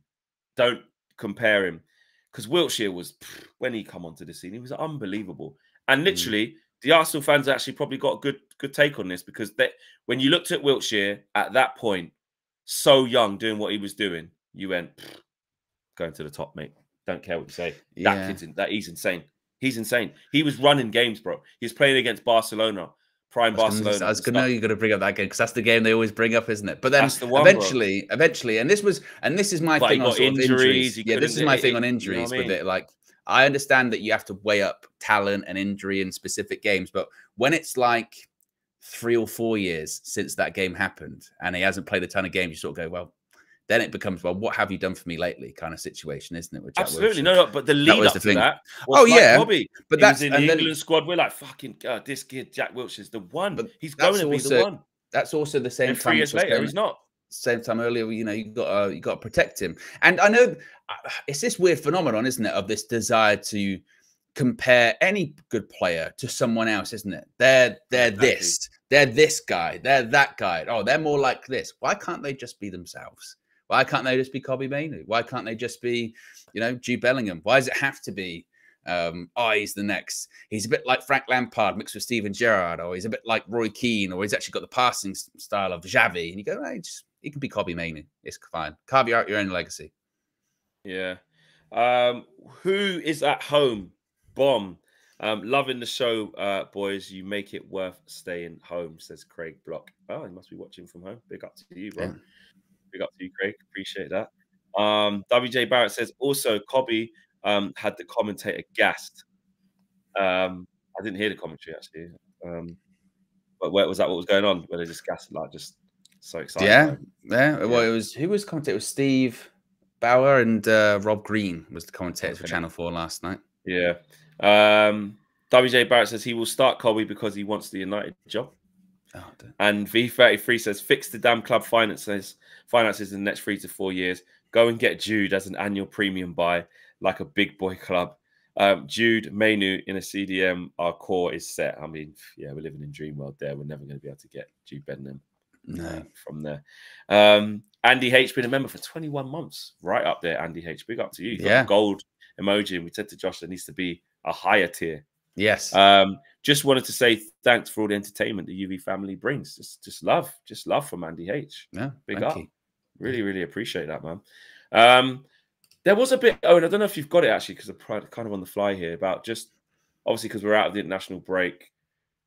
Don't compare him, because Wiltshire was, pff, when he come onto the scene, he was unbelievable. And literally, mm. the Arsenal fans actually probably got a good good take on this, because they, when you looked at Wiltshire at that point, so young, doing what he was doing, you went, pff, going to the top, mate. Don't care what you say. Yeah. That kid's in, that he's insane. He's insane. He was running games, bro. He's playing against Barcelona. Prime Barcelona. I was going to know you're going to bring up that game, because that's the game they always bring up, isn't it? But then that's the one, eventually, bro. eventually, and this was, and this is my but thing on sort injuries. Of injuries. Yeah, this is my it, thing on injuries you know with I mean? it. Like, I understand that you have to weigh up talent and injury in specific games, but when it's like three or four years since that game happened and he hasn't played a ton of games, you sort of go, well, then it becomes, well, what have you done for me lately kind of situation, isn't it? Which Absolutely. No, no, but the lead up to that was, oh, like, yeah. Kobbie. But that's in the then, England squad. We're like, fucking God, this kid, Jack Wilshere, is the one. But he's going to be also, the one. That's also the same and time. Three years later, he's not. Same time earlier, you know, you got to, you got to protect him. And I know it's this weird phenomenon, isn't it, of this desire to compare any good player to someone else, isn't it? They're, they're exactly. this. They're this guy. They're that guy. Oh, they're more like this. Why can't they just be themselves? Why can't they just be Kobbie Mainoo? Why can't they just be, you know, Jude Bellingham? Why does it have to be, um, oh, he's the next? He's a bit like Frank Lampard mixed with Steven Gerrard, or he's a bit like Roy Keane, or he's actually got the passing style of Xavi. And you go, hey, just, he can be Kobbie Mainoo. It's fine. Carve out your own legacy. Yeah. Um, who is at home? Bomb. Um, loving the show, uh, boys. You make it worth staying home, says Craig Block. Oh, he must be watching from home. Big up to you, bro. Yeah. Big up to you, Craig. Appreciate that. Um, W J Barrett says, also, Kobbie um, had the commentator gassed. Um, I didn't hear the commentary, actually. Um, but where was that? What was going on? Where they just gassed, like, just so excited. Yeah. yeah. yeah. Well, it was, who was the commentator? It was Steve Bauer and uh, Rob Green was the commentator okay. for Channel four last night. Yeah. Um, W J Barrett says he will start Kobbie because he wants the United job. Oh, and V thirty-three says, fix the damn club finances finances in the next three to four years. Go and get Jude as an annual premium buy, like a big boy club. Um, Jude, Mainoo in a C D M, our core is set. I mean, yeah, we're living in dream world there. We're never going to be able to get Jude Bellingham no. uh, from there. Um, Andy H, been a member for twenty-one months. Right up there, Andy H. Big up to you. you yeah. Got a gold emoji. And we said to Josh, there needs to be a higher tier. Yes. Um, just wanted to say thanks for all the entertainment the U V family brings. Just, just love, just love from Andy H. Yeah, big up. You. Really, really appreciate that, man. Um, there was a bit. Oh, and I don't know if you've got it actually, because I'm kind of on the fly here about just obviously because we're out of the international break.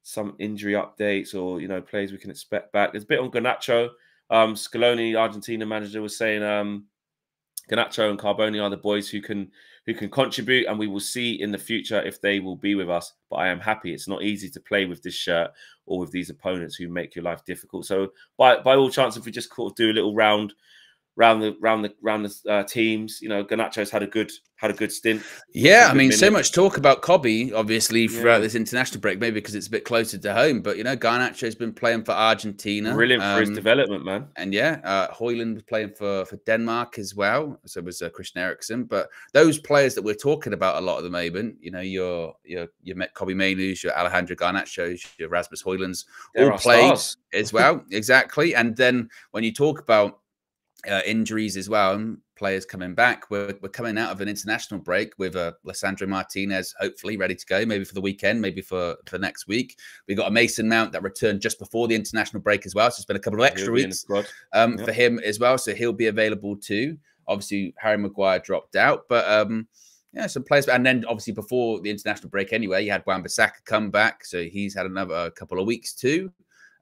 some injury updates or, you know, players we can expect back. There's a bit on Garnacho. Um, Scaloni, Argentina manager, was saying um, Garnacho and Carboni are the boys who can who can contribute, and we will see in the future if they will be with us. But I am happy. It's not easy to play with this shirt or with these opponents who make your life difficult. So by by all chance, if we just sort of do a little round. Round the round the round the uh, teams, you know, Garnacho's had a good had a good stint. Yeah, I mean, minute. so much talk about Kobbie, obviously, throughout yeah. this international break, maybe because it's a bit closer to home. But you know, Garnacho's been playing for Argentina, brilliant um, for his development, man. And yeah, uh, Højlund was playing for for Denmark as well. So was uh, Christian Eriksen. But those players that we're talking about a lot at the moment, you know, your your your Kobbie Mainoo, your Alejandro Garnacho's, your Rasmus Højlund's, all played stars. as well, exactly. And then when you talk about Uh, injuries as well, and players coming back. We're, we're coming out of an international break with uh, Lisandro Martinez, hopefully ready to go, maybe for the weekend, maybe for, for next week. We've got a Mason Mount that returned just before the international break as well. So it's been a couple of extra weeks um, yep. for him as well. So he'll be available too. Obviously, Harry Maguire dropped out, but um, yeah, some players. And then obviously before the international break anyway, you had Wan-Bissaka come back. So he's had another couple of weeks too.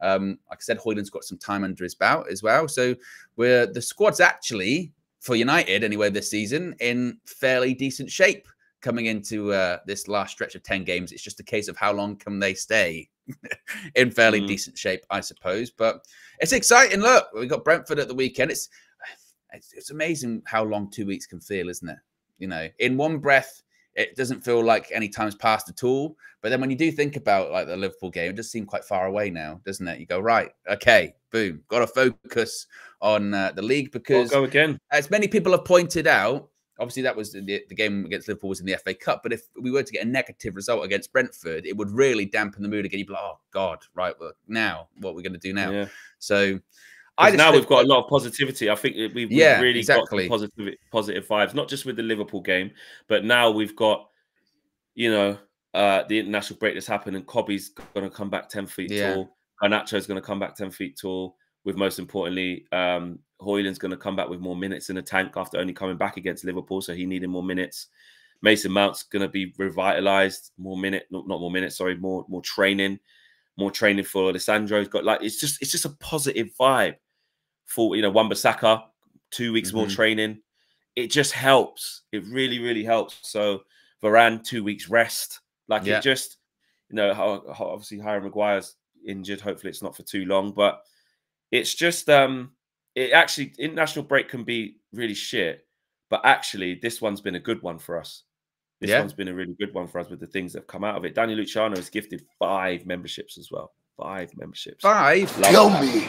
Um, like I said, Højlund's got some time under his belt as well. So we're, the squad's actually, for United anyway this season, in fairly decent shape coming into uh, this last stretch of ten games. It's just a case of how long can they stay in fairly mm. decent shape, I suppose. But it's exciting. Look, we've got Brentford at the weekend. It's, it's, it's amazing how long two weeks can feel, isn't it? You know, in one breath, it doesn't feel like any time's passed at all. But then when you do think about like the Liverpool game, it does seem quite far away now, doesn't it? You go, right, okay, boom. Got to focus on uh, the league because, go again. as many people have pointed out, obviously that was the, the game against Liverpool was in the F A Cup. But if we were to get a negative result against Brentford, it would really dampen the mood again. You'd be like, oh, God, right, well, now what are we going to do now? Yeah. So... now we've got a lot of positivity. I think we've, we've yeah, really exactly. got some positive, positive vibes, not just with the Liverpool game, but now we've got, you know, uh, the international break that's happened and Kobbie's going to come back ten feet yeah. tall. Garnacho's going to come back ten feet tall. With most importantly, um, Højlund's going to come back with more minutes in the tank after only coming back against Liverpool, so he needed more minutes. Mason Mount's going to be revitalised, more minute, not, not more minutes, sorry, more more training, more training for Lisandro's got like it's just it's just a positive vibe. For, you know, Wan-Bissaka, two weeks mm-hmm. more training. It just helps. It really, really helps. So Varane, two weeks rest. Like yeah. it just, you know, how, how obviously Harry Maguire's injured. Hopefully it's not for too long. But it's just, um, it actually, international break can be really shit. But actually, this one's been a good one for us. This yeah. one's been a really good one for us with the things that have come out of it. Danny Luciano has gifted five memberships as well. Five memberships. Five? Tell me.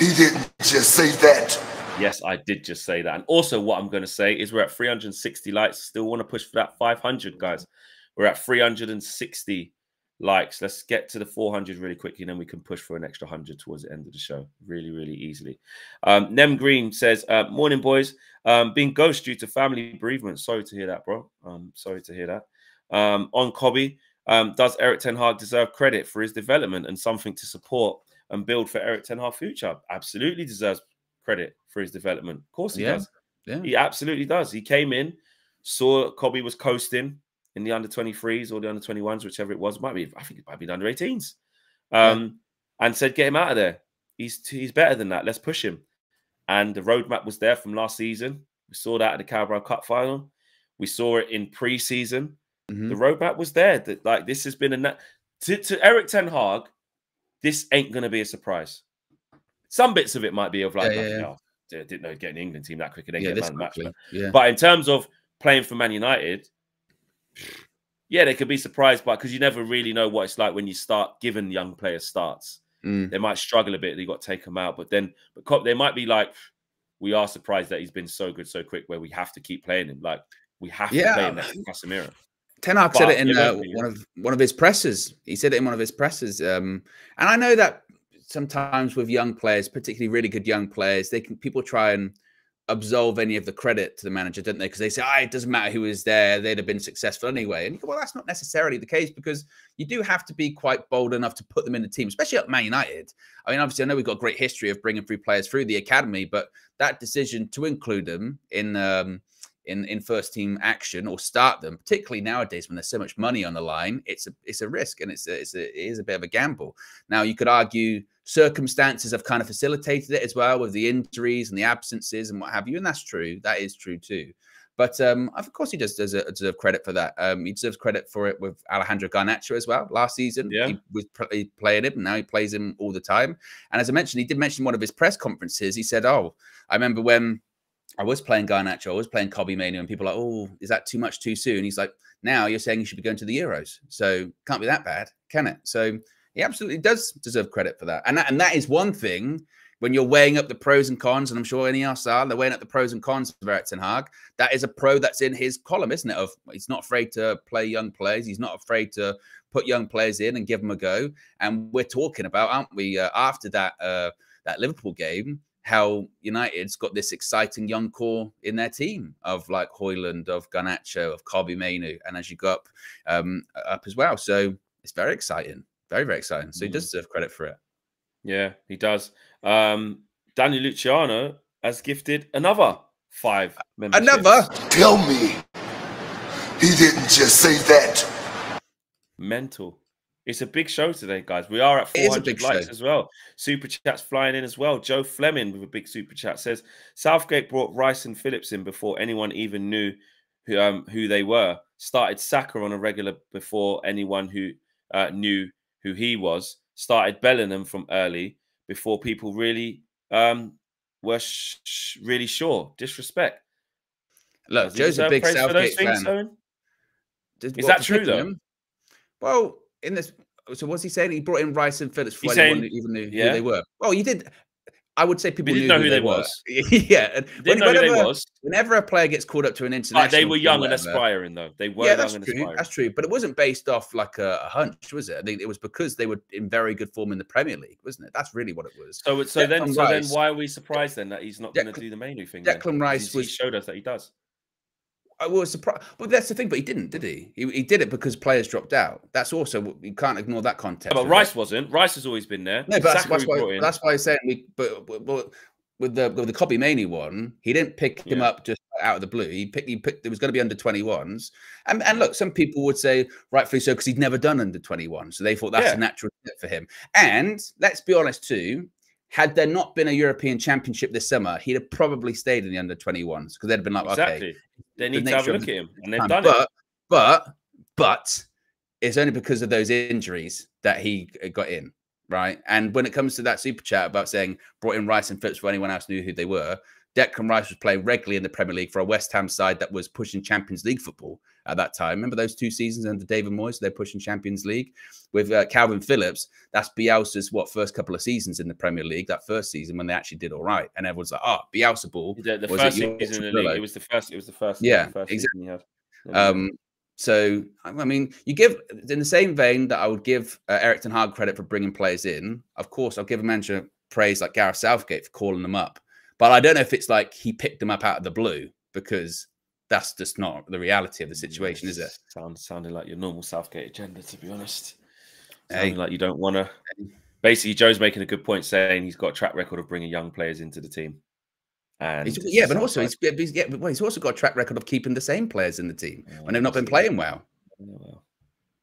He didn't just say that. Yes, I did just say that. And also what I'm going to say is we're at three hundred sixty likes. Still want to push for that five hundred, guys. We're at three hundred sixty likes. Let's get to the four hundred really quickly, and then we can push for an extra one hundred towards the end of the show really, really easily. Um, Nem Green says, uh, morning, boys. Um, being ghost due to family bereavement. Sorry to hear that, bro. Um, sorry to hear that. Um, on Kobbie, um, does Erik ten Hag deserve credit for his development and something to support and build for Erik ten Hag future? Absolutely deserves credit for his development. Of course he yeah, does. Yeah. He absolutely does. He came in, saw Kobbie was coasting in the under twenty-threes or the under twenty-ones, whichever it was. Might be, I think it might be the under eighteens. Um, yeah. And said, get him out of there. He's, he's better than that. Let's push him. And the roadmap was there from last season. We saw that at the Carabao Cup final. We saw it in pre-season. Mm-hmm. The roadmap was there. That like this has been a... To, to Erik ten Hag, this ain't going to be a surprise. Some bits of it might be of like, yeah, yeah, yeah. oh, I didn't know he'd get an England team that quick. And then yeah, get man match, yeah. But in terms of playing for Man United, yeah, they could be surprised by, because you never really know what it's like when you start giving young players starts. Mm. They might struggle a bit. They got to take them out. But then but they might be like, we are surprised that he's been so good so quick where we have to keep playing him. Like, we have yeah. to play him next to Casemiro. Ten Hag said it in uh, one of one of his presses. He said it in one of his presses, um, and I know that sometimes with young players, particularly really good young players, they can people try and absolve any of the credit to the manager, don't they? Because they say, "Ah, oh, it doesn't matter who was there; they'd have been successful anyway." And you go, "Well, that's not necessarily the case because you do have to be quite bold enough to put them in the team, especially at Man United. I mean, obviously, I know we've got a great history of bringing free players through the academy, but that decision to include them in." Um, in in first team action or start them, particularly nowadays when there's so much money on the line. It's a it's a risk, and it's a, it's a, it is a bit of a gamble. Now you could argue circumstances have kind of facilitated it as well, with the injuries and the absences and what have you, and that's true. That is true too. But um, of course, he does deserve, deserve credit for that. Um, he deserves credit for it with Alejandro Garnacho as well. Last season, yeah. he was he played him, and now he plays him all the time. And as I mentioned, he did mention one of his press conferences. He said, "Oh, I remember when I was playing Garnacho, I was playing Kobbie Mainoo, and people are like, oh, is that too much too soon?" He's like, "Now you're saying you should be going to the Euros, so can't be that bad, can it?" So he absolutely does deserve credit for that. And that, and that is one thing. When you're weighing up the pros and cons, and I'm sure INEOS are, they're weighing up the pros and cons of Erik ten Hag. That is a pro that's in his column, isn't it? Of he's not afraid to play young players. He's not afraid to put young players in and give them a go. And we're talking about, aren't we, uh, after that uh, that Liverpool game, how United's got this exciting young core in their team of like Højlund, of Garnacho, of Kobbie Mainoo, and as you go up, um, up as well. So it's very exciting, very, very exciting. So mm. he does deserve credit for it. Yeah, he does. Um, Danny Luciano has gifted another five members. Another? Tell me he didn't just say that. Mental. It's a big show today, guys. We are at four hundred likes show. as well. Super chats flying in as well. Joe Fleming with a big super chat says, Southgate brought Rice and Phillips in before anyone even knew who, um, who they were. Started Saka on a regular before anyone who uh, knew who he was. Started Bellingham from early before people really um, were sh sh really sure. Disrespect. Look, Joe's a big Southgate fan. fan. Did, Is what, that true, though? Him? Well, in this, so what's he saying? He brought in Rice and Phillips before anyone even knew yeah. who they were. Well, you did. I would say people didn't knew know who, who they, they was. Were. yeah, and didn't when, know whenever, who they was. Whenever a player gets called up to an international, like they were young and aspiring, though they were. Yeah, that's young true. And aspiring. That's true. But it wasn't based off like a, a hunch, was it? I think it was because they were in very good form in the Premier League, wasn't it? That's really what it was. So, so Declan then, Rice, so then, why are we surprised then that he's not going to do the Mainoo thing? Declan then? Rice was, he showed us that he does. I was surprised. Well, that's the thing, but he didn't, did he? He, he did it because players dropped out. That's also, you can't ignore that context. Yeah, but Rice wasn't. Rice has always been there. No, but that's, that's, why, that's why I said, we, but, but, but with the with the Kobbie Mainoo one, he didn't pick yeah. him up just out of the blue. He picked, he picked, it was going to be under twenty-ones. And, and look, some people would say, rightfully so, because he'd never done under twenty-one. So they thought that's yeah. a natural fit for him. And let's be honest too, had there not been a European Championship this summer, he'd have probably stayed in the under twenty-ones because they'd have been like, exactly. okay. They need the to have a look at him, and they've done but, it. But, but it's only because of those injuries that he got in, right? And when it comes to that super chat about saying brought in Rice and Phillips where anyone else knew who they were, Declan Rice was playing regularly in the Premier League for a West Ham side that was pushing Champions League football at that time. Remember those two seasons under David Moyes? They're pushing Champions League with uh, Calvin Phillips. That's Bielsa's, what, first couple of seasons in the Premier League, that first season when they actually did all right. And everyone's like, oh, Bielsa ball. The, the was first season in the league. It was the first, it was the first, yeah, the first exactly. season you had. Yeah. Um, so, I mean, you give, in the same vein that I would give uh, Erik ten Hag credit for bringing players in, of course, I'll give a manager praise like Gareth Southgate for calling them up. But I don't know if it's like he picked them up out of the blue, because that's just not the reality of the situation, yeah, is it? Sound, sounding like your normal Southgate agenda, to be honest. Sounding hey. like you don't want to. Hey. Basically, Joe's making a good point saying he's got a track record of bringing young players into the team. And he's, yeah, but also he's, he's, yeah, well, he's also got a track record of keeping the same players in the team yeah, when they've not been playing well. well.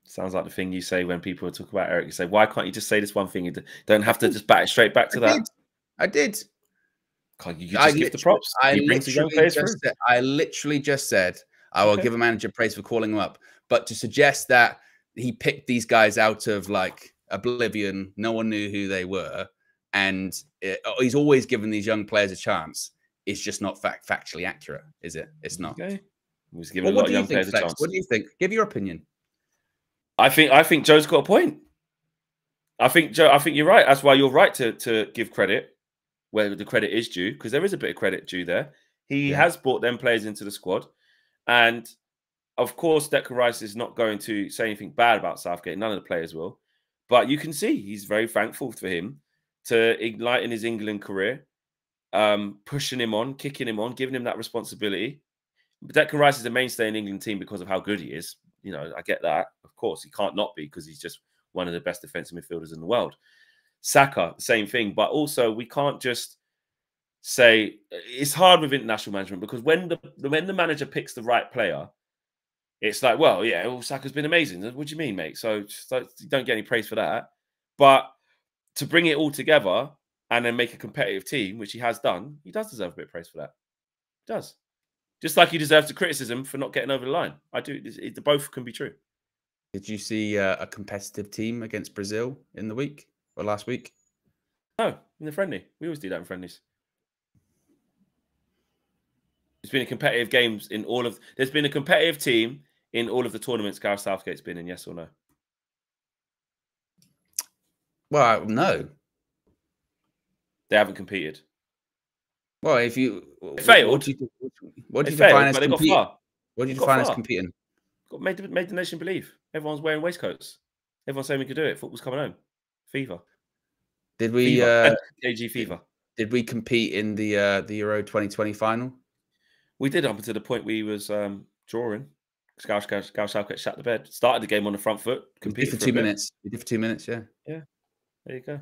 Sounds like the thing you say when people talk about Erik. You say, why can't you just say this one thing? You don't have to just bat it straight back to I that. Did. I did. God, you just I give the props. I literally, the just said, I literally just said I will okay. give a manager praise for calling him up, but to suggest that he picked these guys out of like oblivion, no one knew who they were, and it, oh, he's always given these young players a chance. It's just not fact factually accurate, is it? It's not. Okay. He was giving well, a lot of young players a chance. What do you think? Give your opinion. I think I think Joe's got a point. I think Joe. I think you're right. That's why you're right to to give credit where the credit is due, because there is a bit of credit due there. He yeah. has brought them players into the squad. And, of course, Declan Rice is not going to say anything bad about Southgate. None of the players will. But you can see he's very thankful for him to enlighten his England career, um, pushing him on, kicking him on, giving him that responsibility. But Declan Rice is the mainstay in the England team because of how good he is. You know, I get that. Of course, he can't not be, because he's just one of the best defensive midfielders in the world. Saka, same thing. But also, we can't just say it's hard with international management, because when the when the manager picks the right player, it's like, well, yeah, well, Saka's been amazing. What do you mean, mate? So just don't, don't get any praise for that. But to bring it all together and then make a competitive team, which he has done, he does deserve a bit of praise for that. He does. Just like he deserves the criticism for not getting over the line. I do. It, it, both can be true. Did you see uh, a competitive team against Brazil in the week or last week? No, in the friendly. We always do that in friendlies. There's been a competitive games in all of... There's been a competitive team in all of the tournaments Gareth Southgate's been in, yes or no? Well, no. They haven't competed. Well, if you... They failed. What do you, what do you failed, define as competing? They got far. What do you define as competing? Got made, the, made the nation believe. Everyone's wearing waistcoats. Everyone's saying we could do it. Football's coming home. Fever. Did we... Fever. Uh, A G fever. Did we compete in the uh, the Euro twenty twenty final? We did, up until the point we was um, drawing. Gareth Southgate sat the bed. Started the game on the front foot. Competed for, for two minutes. We did for two minutes, yeah. Yeah. There you go.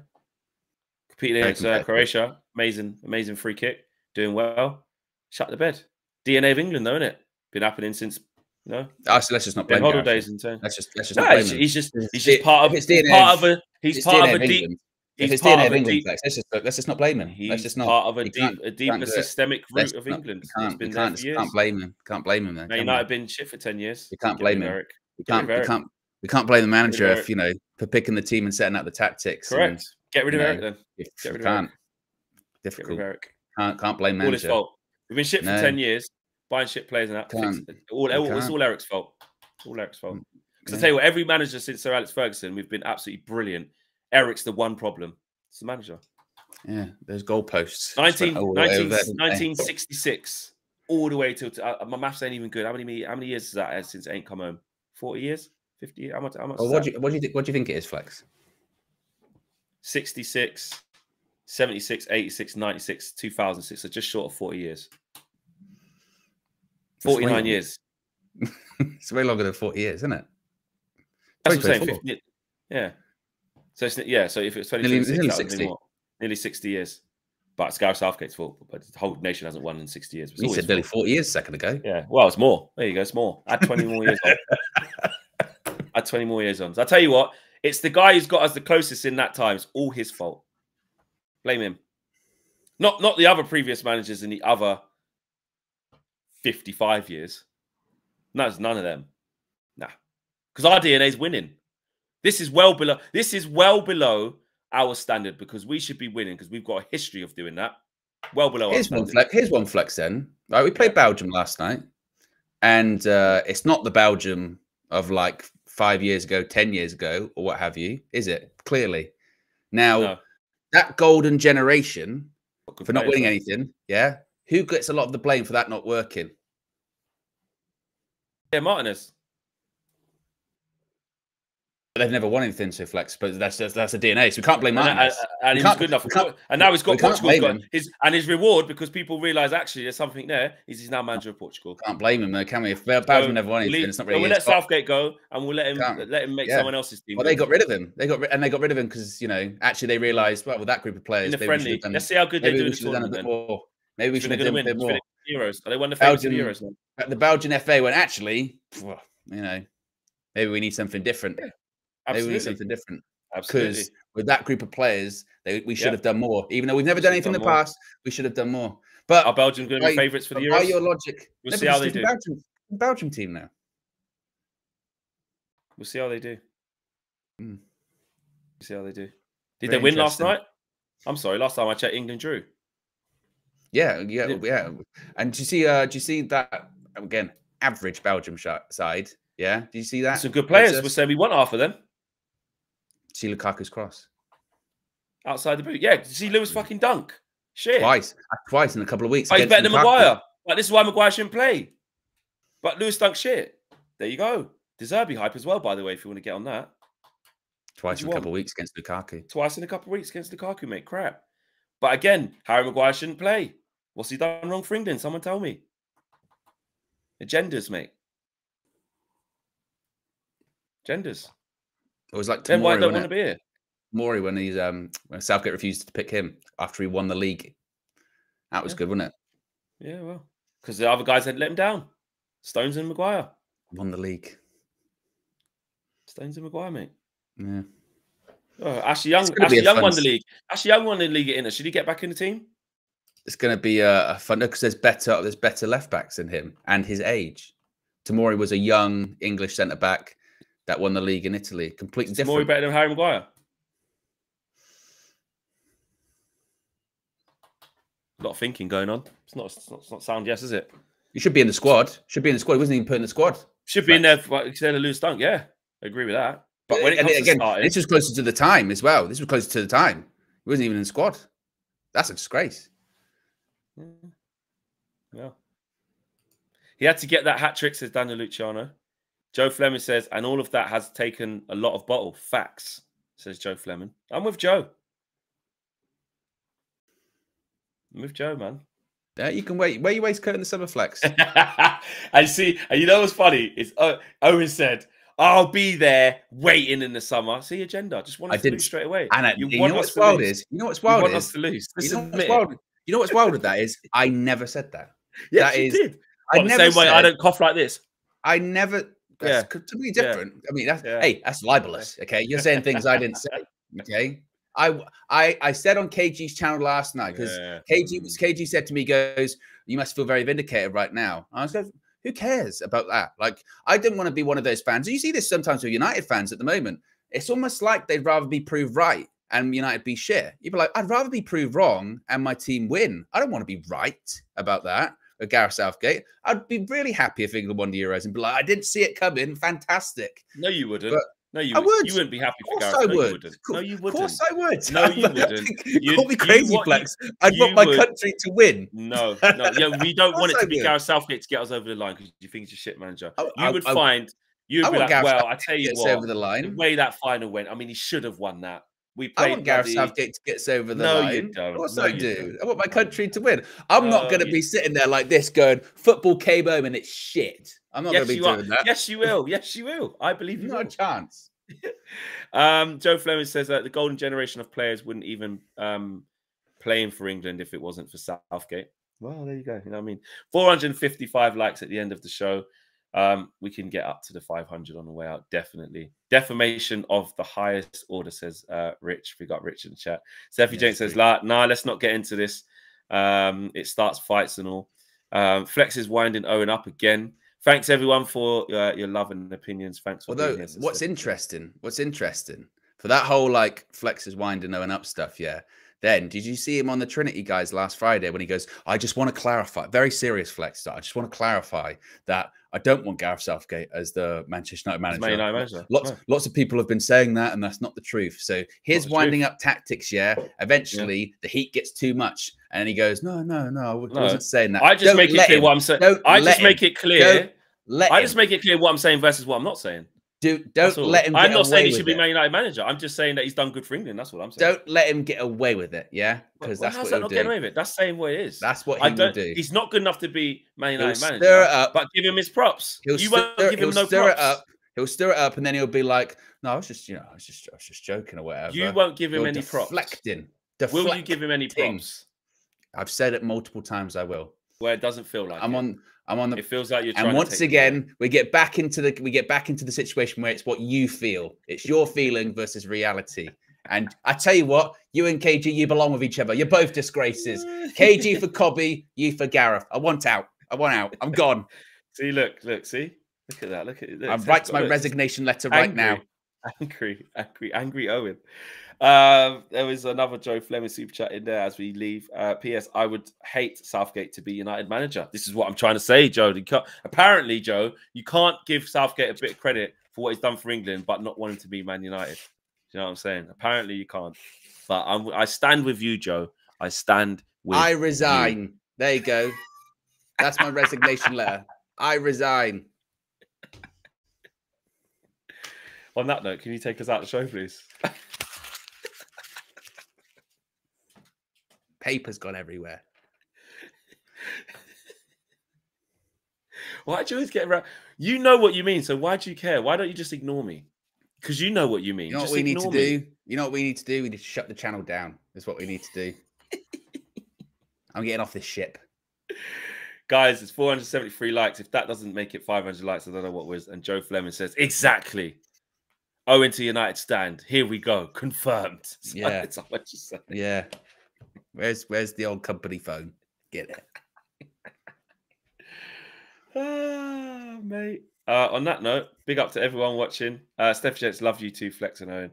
Competed against uh, Croatia. Amazing, amazing free kick. Doing well. Shut the bed. D N A of England, though, isn't it? Been happening since, you know. Oh, so let's just not blame holidays in turn. Let's just, let's just no, not blame him. He's just, he's just part of, D N A, part of a, he's part of a deep. If it's D N A of England, let's just, let's just not blame him. He's let's just not, part of a, deep, a deeper systemic root let's of not, England. You can't, been you can't, just, can't blame him. Can't blame him. Then no, United have been shit for ten years. You can't blame him. Eric. You can't. You can't. We can't blame the manager if you know for picking the team and setting up the tactics. Correct. And, Get rid of you know, Eric then. If Get rid of can't. Eric. Difficult. Get rid of Eric. Can't. Can't blame manager. All his fault. We've been shit for no. ten years, buying shit players and that. All. It's all Eric's fault. All Eric's fault. Because I tell you what, every manager since Sir Alex Ferguson, we've been absolutely brilliant. Eric's the one problem. It's the manager. Yeah, there's goalposts. nineteen sixty-six, all the way till uh, my maths ain't even good. How many how many years is that since it ain't come home? Forty years, fifty years. How much? How much well, what do you what do you think? What do you think it is, Flex? sixty-six, seventy-six, eighty-six, ninety-six, two thousand six. So just short of forty years. Forty-nine way, years. It's way longer than forty years, isn't it? That's what I'm saying. fifty, yeah. So it's, yeah, so if it's twenty, nearly, twenty-six, nearly, sixty. What, nearly sixty years, but it's Gareth Southgate's fault. But the whole nation hasn't won in sixty years. He said nearly forty years a second ago. Yeah, well, it's more. There you go, it's more. Add twenty more years on. Add twenty more years on. So I tell you what, it's the guy who's got us the closest in that time. It's all his fault. Blame him. Not not the other previous managers in the other fifty-five years. No, it's none of them. Nah, because our D N A's winning. This is well below. This is well below our standard, because we should be winning, because we've got a history of doing that. Well below. Here's our one flex. Here's one flex. Then, like, we played Belgium last night, and uh, it's not the Belgium of like five years ago, ten years ago, or what have you, is it? Clearly, now no. that golden generation for not winning anything. Yeah, who gets a lot of the blame for that not working? Yeah, Martinez. They've never won anything, so Flex, but that's that's, that's the D N A. So we can't blame Martinez. And, and, and he was good enough. And now he's got Portugal. Got his, and his reward, because people realise actually there's something there, is he's now manager of Portugal. Can't blame him, though, can we? If Belgium so never won anything, it's not really. We'll let Southgate go, and we'll let him can't. let him make yeah. someone else's team. Well, they got rid of him. They got and they got rid of him because you know actually they realised well with that group of players. In the friendly, done, let's see how good they do in the tournament. Maybe we should have done a bit more. Euros, they won the Euros. The Belgian F A went actually, you know, maybe we need something different. Absolutely. They would need something different. Absolutely. Because with that group of players, they, we should yeah. have done more. Even though we've never we done anything done in the more. past, we should have done more. But are Belgium going to be favourites for the Euros? By your logic, we'll no, see how they do. Belgium, Belgium team now. We'll see how they do. Mm. We'll see how they do. Did Very they win last night? I'm sorry. Last time I checked, England drew. Yeah, yeah, yeah. yeah. And do you see? Uh, do you see that again? Average Belgium side. Yeah, do you see that? Some good players. We'll say we want half of them. See Lukaku's cross outside the boot. Yeah, did you see Lewis fucking dunk? Shit, twice, twice in a couple of weeks. Oh, he's better than Maguire. Like, this is why Maguire shouldn't play. But Lewis dunk shit. There you go. De Zerbi hype as well, by the way. If you want to get on that, twice in a couple of weeks against Lukaku. Twice in a couple of weeks against Lukaku, mate. Crap. But again, Harry Maguire shouldn't play. What's he done wrong for England? Someone tell me. Agendas, mate. Genders. It was like to then Mori, why don't want it? to be here. Mori when he's um when Southgate refused to pick him after he won the league. That was yeah. good, wasn't it? Yeah, well, because the other guys had let him down. Stones and Maguire won the league. Stones and Maguire, mate. Yeah. Oh, Ashley Young, Ashley Young won the league. Ashley Young won the league at Inter. Should he get back in the team? It's going to be a, a fun because there's better there's better left backs than him and his age. Tomori was a young English centre back that won the league in Italy. Completely Tomori different. Tomori better than Harry Maguire. A lot of thinking going on. It's not, it's not, it's not sound yes, is it? He should be in the squad. Should be in the squad. He wasn't even put in the squad. Should be in there. For, like, said a Lewis Dunk. Yeah, I agree with that. But when it comes and again, to starting, this was closer to the time as well. This was closer to the time. He wasn't even in the squad. That's a disgrace. Yeah. He had to get that hat trick, says Daniel Luciano. Joe Fleming says, and all of that has taken a lot of bottle. Facts, says Joe Fleming. I'm with Joe. I'm with Joe, man. Yeah, you can wait. Wear your waistcoat in the summer, Flex. I see. And you know what's funny? It's uh, Owen said, I'll be there waiting in the summer. See agenda. Just want us I to lose straight away. And I, you, you want know what's wild lose. Is? You know what's wild you want is? Us to lose. You know what's wild, you know what's wild with that is? I never said that. Yes, that you is, did. I what, never the same way said, I don't cough like this. I never. That's yeah. completely different. Yeah. I mean, that's, yeah. hey, that's libelous. Okay, you're saying things I didn't say. Okay. I, I I said on K G's channel last night because yeah. K G was K G said to me, goes, you must feel very vindicated right now. I was like, who cares about that? Like, I didn't want to be one of those fans. You see this sometimes with United fans at the moment. It's almost like they'd rather be proved right and United be shit. You'd be like, I'd rather be proved wrong and my team win. I don't want to be right about that with Gareth Southgate. I'd be really happy if England won the Euros and be like, I didn't see it coming. Fantastic. No, you wouldn't. But No, you I would. would. You wouldn't be happy for Gareth. I no, would. You wouldn't. No, you wouldn't. Of course I would. No, you wouldn't. You call me crazy, you, Flex. You, I'd you want my would. country to win. No, no. Yeah, we don't want it to I be would. Gareth Southgate to get us over the line because you think he's a shit manager. I, I, you would I, find, you'd I be like, Gareth well, Southgate I tell you what, over the, line. the way that final went, I mean, he should have won that. We played I want Gareth Southgate to get us over the no, line. You don't. Of course no, I do. Don't. I want my country to win. I'm not going to be sitting there like this going, football came home and it's shit. I'm not yes, going to be doing are. that. Yes, you will. Yes, you will. I believe you. Not will. a chance. um, Joe Fleming says that the golden generation of players wouldn't even um, playing for England if it wasn't for Southgate. Well, there you go. You know what I mean? four hundred fifty-five likes at the end of the show. Um, we can get up to the five hundred on the way out, definitely. Defamation of the highest order, says uh, Rich. We got Rich in the chat. Sefie yes, James says, "La, nah, let's not get into this. Um, it starts fights and all." Um, Flex is winding Owen up again. Thanks, everyone, for uh, your love and opinions. Thanks for Although, being here. Although, what's interesting, what's interesting, for that whole, like, Flex is winding Owen up stuff, yeah, then did you see him on the Trinity guys last Friday when he goes, I just want to clarify, very serious Flex, I just want to clarify that I don't want Gareth Southgate as the Manchester United manager. United manager. Lots, yeah. lots of people have been saying that, and that's not the truth. So his winding truth. up tactics, yeah, eventually yeah. the heat gets too much. And he goes, no, no, no, I wasn't no. saying that. I just don't make it clear him. what I'm saying. I just make him. it clear. Don't Let I him. just make it clear what I'm saying versus what I'm not saying. Do, don't let him get I'm not away saying he should be it. Man United manager. I'm just saying that he's done good for England. That's what I'm saying. Don't let him get away with it, yeah? Because well, that's what that he'll not do. Getting away with it? That's saying what it is. That's what he I will do. He's not good enough to be Man United he'll manager, up. But give him his props. He'll you won't stir, give him no props. It up. He'll stir it up, and then he'll be like, no, I was just, you know, I was just, I was just joking or whatever. You won't give him You're any deflecting. props. Deflecting. Will you give him any props? I've said it multiple times. I will. Where it doesn't feel like I'm it. on. I'm on the. It feels like you're. Trying and once to take again, care. we get back into the we get back into the situation where it's what you feel. It's your feeling versus reality. And I tell you what, you and K G, you belong with each other. You're both disgraces. K G for Kobbie, you for Gareth. I want out. I want out. I'm gone. See, look, look, see, look at that. Look at it. I'm writing my look. resignation letter right Angry. now. Angry, angry, angry Owen. Uh, there was another Joe Fleming super chat in there as we leave. Uh, P S I would hate Southgate to be United manager. This is what I'm trying to say, Joe. Apparently, Joe, you can't give Southgate a bit of credit for what he's done for England, but not want him to be Man United. Do you know what I'm saying? Apparently, you can't. But I'm, I stand with you, Joe. I stand with I resign. You. There you go. That's my resignation letter. I resign. On that note, can you take us out of the show, please? Paper's gone everywhere. Why do you always get around? You know what you mean, so why do you care? Why don't you just ignore me? Because you know what you mean. You know just what we need to me. do? You know what we need to do? We need to shut the channel down. That's what we need to do. I'm getting off this ship. Guys, it's four hundred seventy-three likes. If that doesn't make it five hundred likes, I don't know what was. And Joe Fleming says, exactly. Owen to United stand. Here we go. Confirmed. So yeah. That's how much you say. Yeah. Where's, where's the old company phone? Get it. Ah, mate. Uh, on that note, big up to everyone watching. Uh, Steph Jets, love you too, Flex and Owen.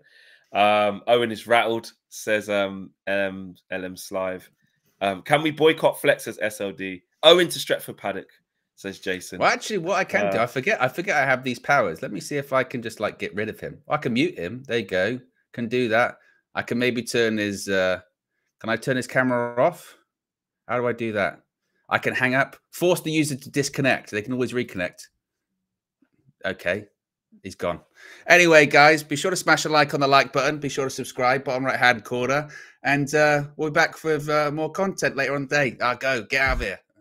Um, Owen is rattled, says um, L M, L M Slive. Um, can we boycott Flex as S L D? Owen to Stretford Paddock, says Jason. Well, actually, what I can uh, do, I forget, I forget I have these powers. Let me see if I can just like get rid of him. I can mute him. There you go. Can do that. I can maybe turn his. Uh, can I turn his camera off? How do I do that? I can hang up. Force the user to disconnect. They can always reconnect. Okay. He's gone. Anyway, guys, be sure to smash a like on the like button. Be sure to subscribe, bottom right hand corner. And uh, we'll be back with uh, more content later on the day. I'll go. Get out of here.